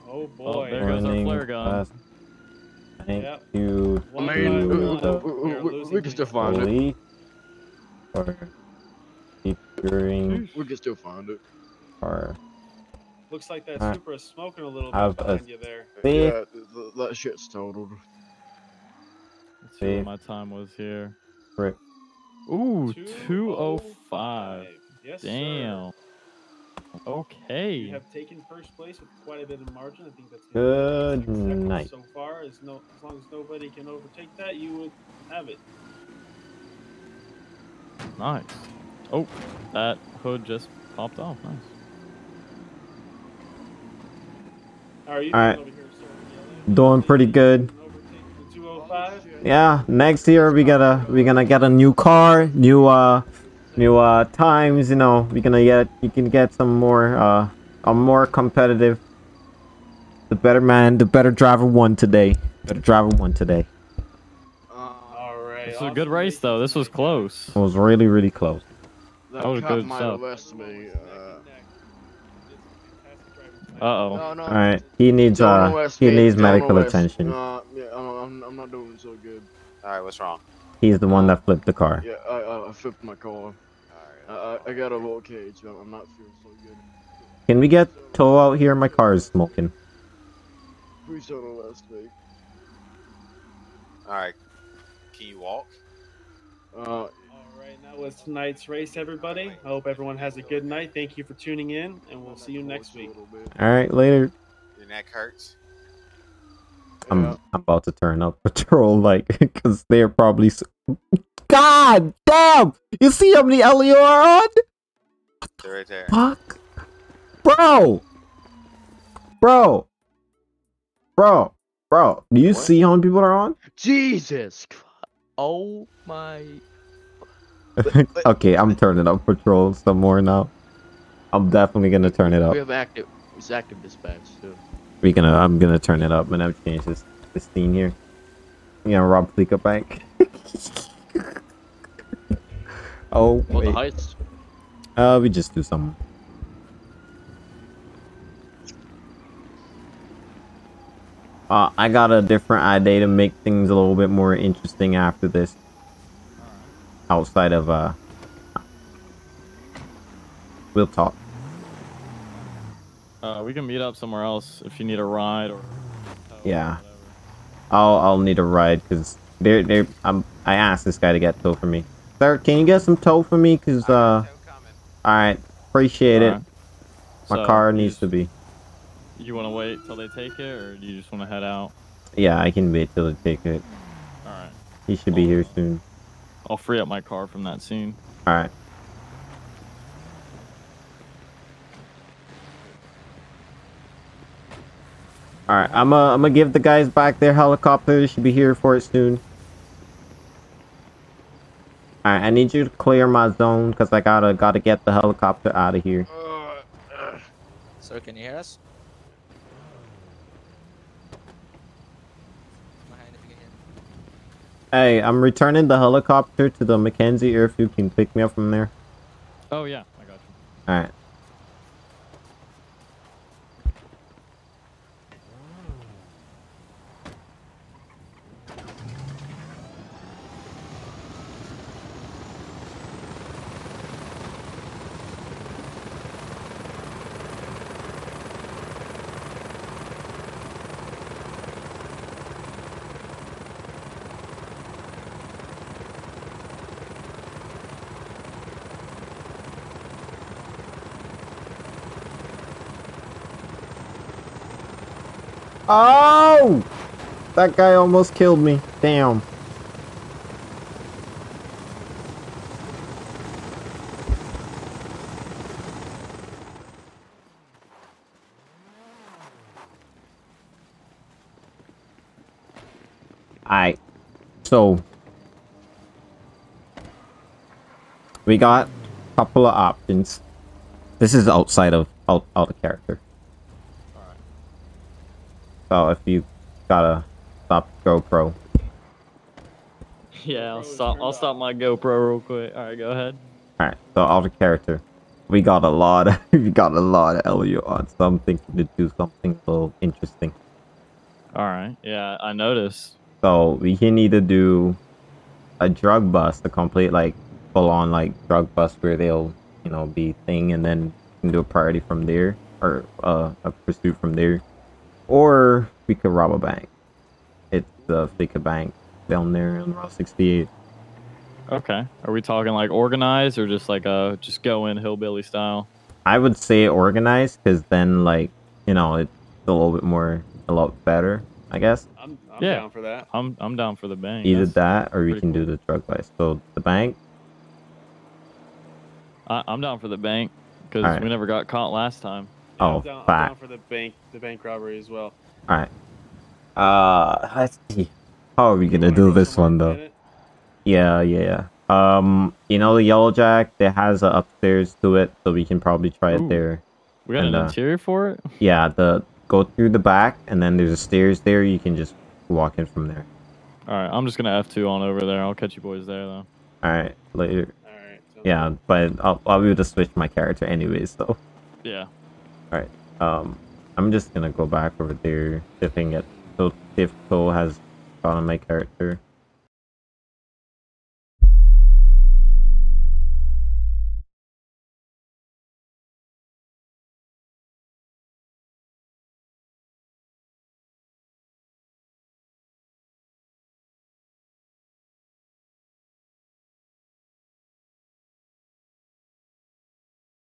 oh boy, there goes our flare gun. Thank you. I mean, we can still find it. We can still find it. Looks like that Supra is smoking a little bit behind you there. Yeah, that shit's totaled. Let's see what my time was here. Right. Ooh, 2:05. Yes, damn. Sir. Okay. You have taken first place with quite a bit of margin. I think that's good night. So far, as long as nobody can overtake that, you would have it. Nice. Oh, that hood just popped off. Nice. How are you doing over here, sir? Doing pretty good. Yeah, next year we're gonna get a new car, new times, you know, you can get some more a more competitive. The better driver won today. Alright. This was a good race though, this was close. It was really, really close. That was a good stuff. Uh-oh. No. Alright, he needs medical attention. I'm not doing so good. Alright, what's wrong? He's the one that flipped the car. Yeah, I flipped my car. Alright. I got a little cage, but I'm not feeling so good. Can we get tow out here? My car is smoking. We saw the last week. Alright. Can you walk? Alright, that was tonight's race, everybody. I hope everyone has a good night. Thank you for tuning in, and we'll see you next week. Alright, later. Your neck hurts? I'm about to turn up patrol, like, because they're probably... God damn! You see how many LEO are on? They're right there. Fuck? Bro! Do you see how many people are on? Jesus Christ. Oh my... Okay, I'm turning up patrol some more now. I'm definitely gonna turn it up. We have active, it's active dispatch too. I'm gonna turn it up and I've changed this scene here. I'm gonna rob Fleeka Bank. Oh, wait. The heights. We just do something. I got a different idea to make things a little bit more interesting after this. Outside of we'll talk. We can meet up somewhere else if you need a ride or yeah, I'll need a ride because I asked this guy to get tow for me. Sir, can you get some tow for me? Cause all right, appreciate it. My car needs to be. You want to wait till they take it, or do you just want to head out? Yeah, I can wait till they take it. All right. He should be here soon. I'll free up my car from that scene. Alright. Alright, I'm gonna give the guys back their helicopter. They should be here for it soon. Alright, I need you to clear my zone because I gotta get the helicopter out of here. Sir, can you hear us? Hey, I'm returning the helicopter to the Mackenzie airfield. Can you pick me up from there? Oh, yeah. I got you. Alright. Oh! That guy almost killed me. Damn. Alright. So. We got a couple of options. This is outside of... out of character. Oh, if you gotta stop GoPro. Yeah, I'll stop my GoPro real quick. Alright, go ahead. Alright, so out of character. We got a lot of LU on, so I'm thinking to do something a little interesting. Alright, yeah, I noticed. So we can either do a drug bust, a complete like full on like drug bust where they'll, you know, be thing and then you can do a priority from there or a pursuit from there. Or we could rob a bank. It's the Fika Bank down there on Route 68. Okay. Are we talking like organized or just like just go in hillbilly style? I would say organized, because then, like, you know, it's a little bit more, a lot better, I guess. I'm down for that. I'm down for the bank. Either that, or we can do the drug buy. So the bank. I'm down for the bank because we never got caught last time. Yeah, I'm down for the bank robbery as well. All right. Let's see. How are we gonna do this one though? Yeah. You know the Yellow Jack that has a upstairs to it, so we can probably try it there. We got an interior for it. Yeah, go through the back, and then there's a stairs there. You can just walk in from there. All right, I'm just gonna F2 on over there. I'll catch you boys there though. All right, later. All right. Yeah, but I'll be able to switch my character anyways though. Yeah. All right. I'm just gonna go back over there. See if Cole has gotten my character.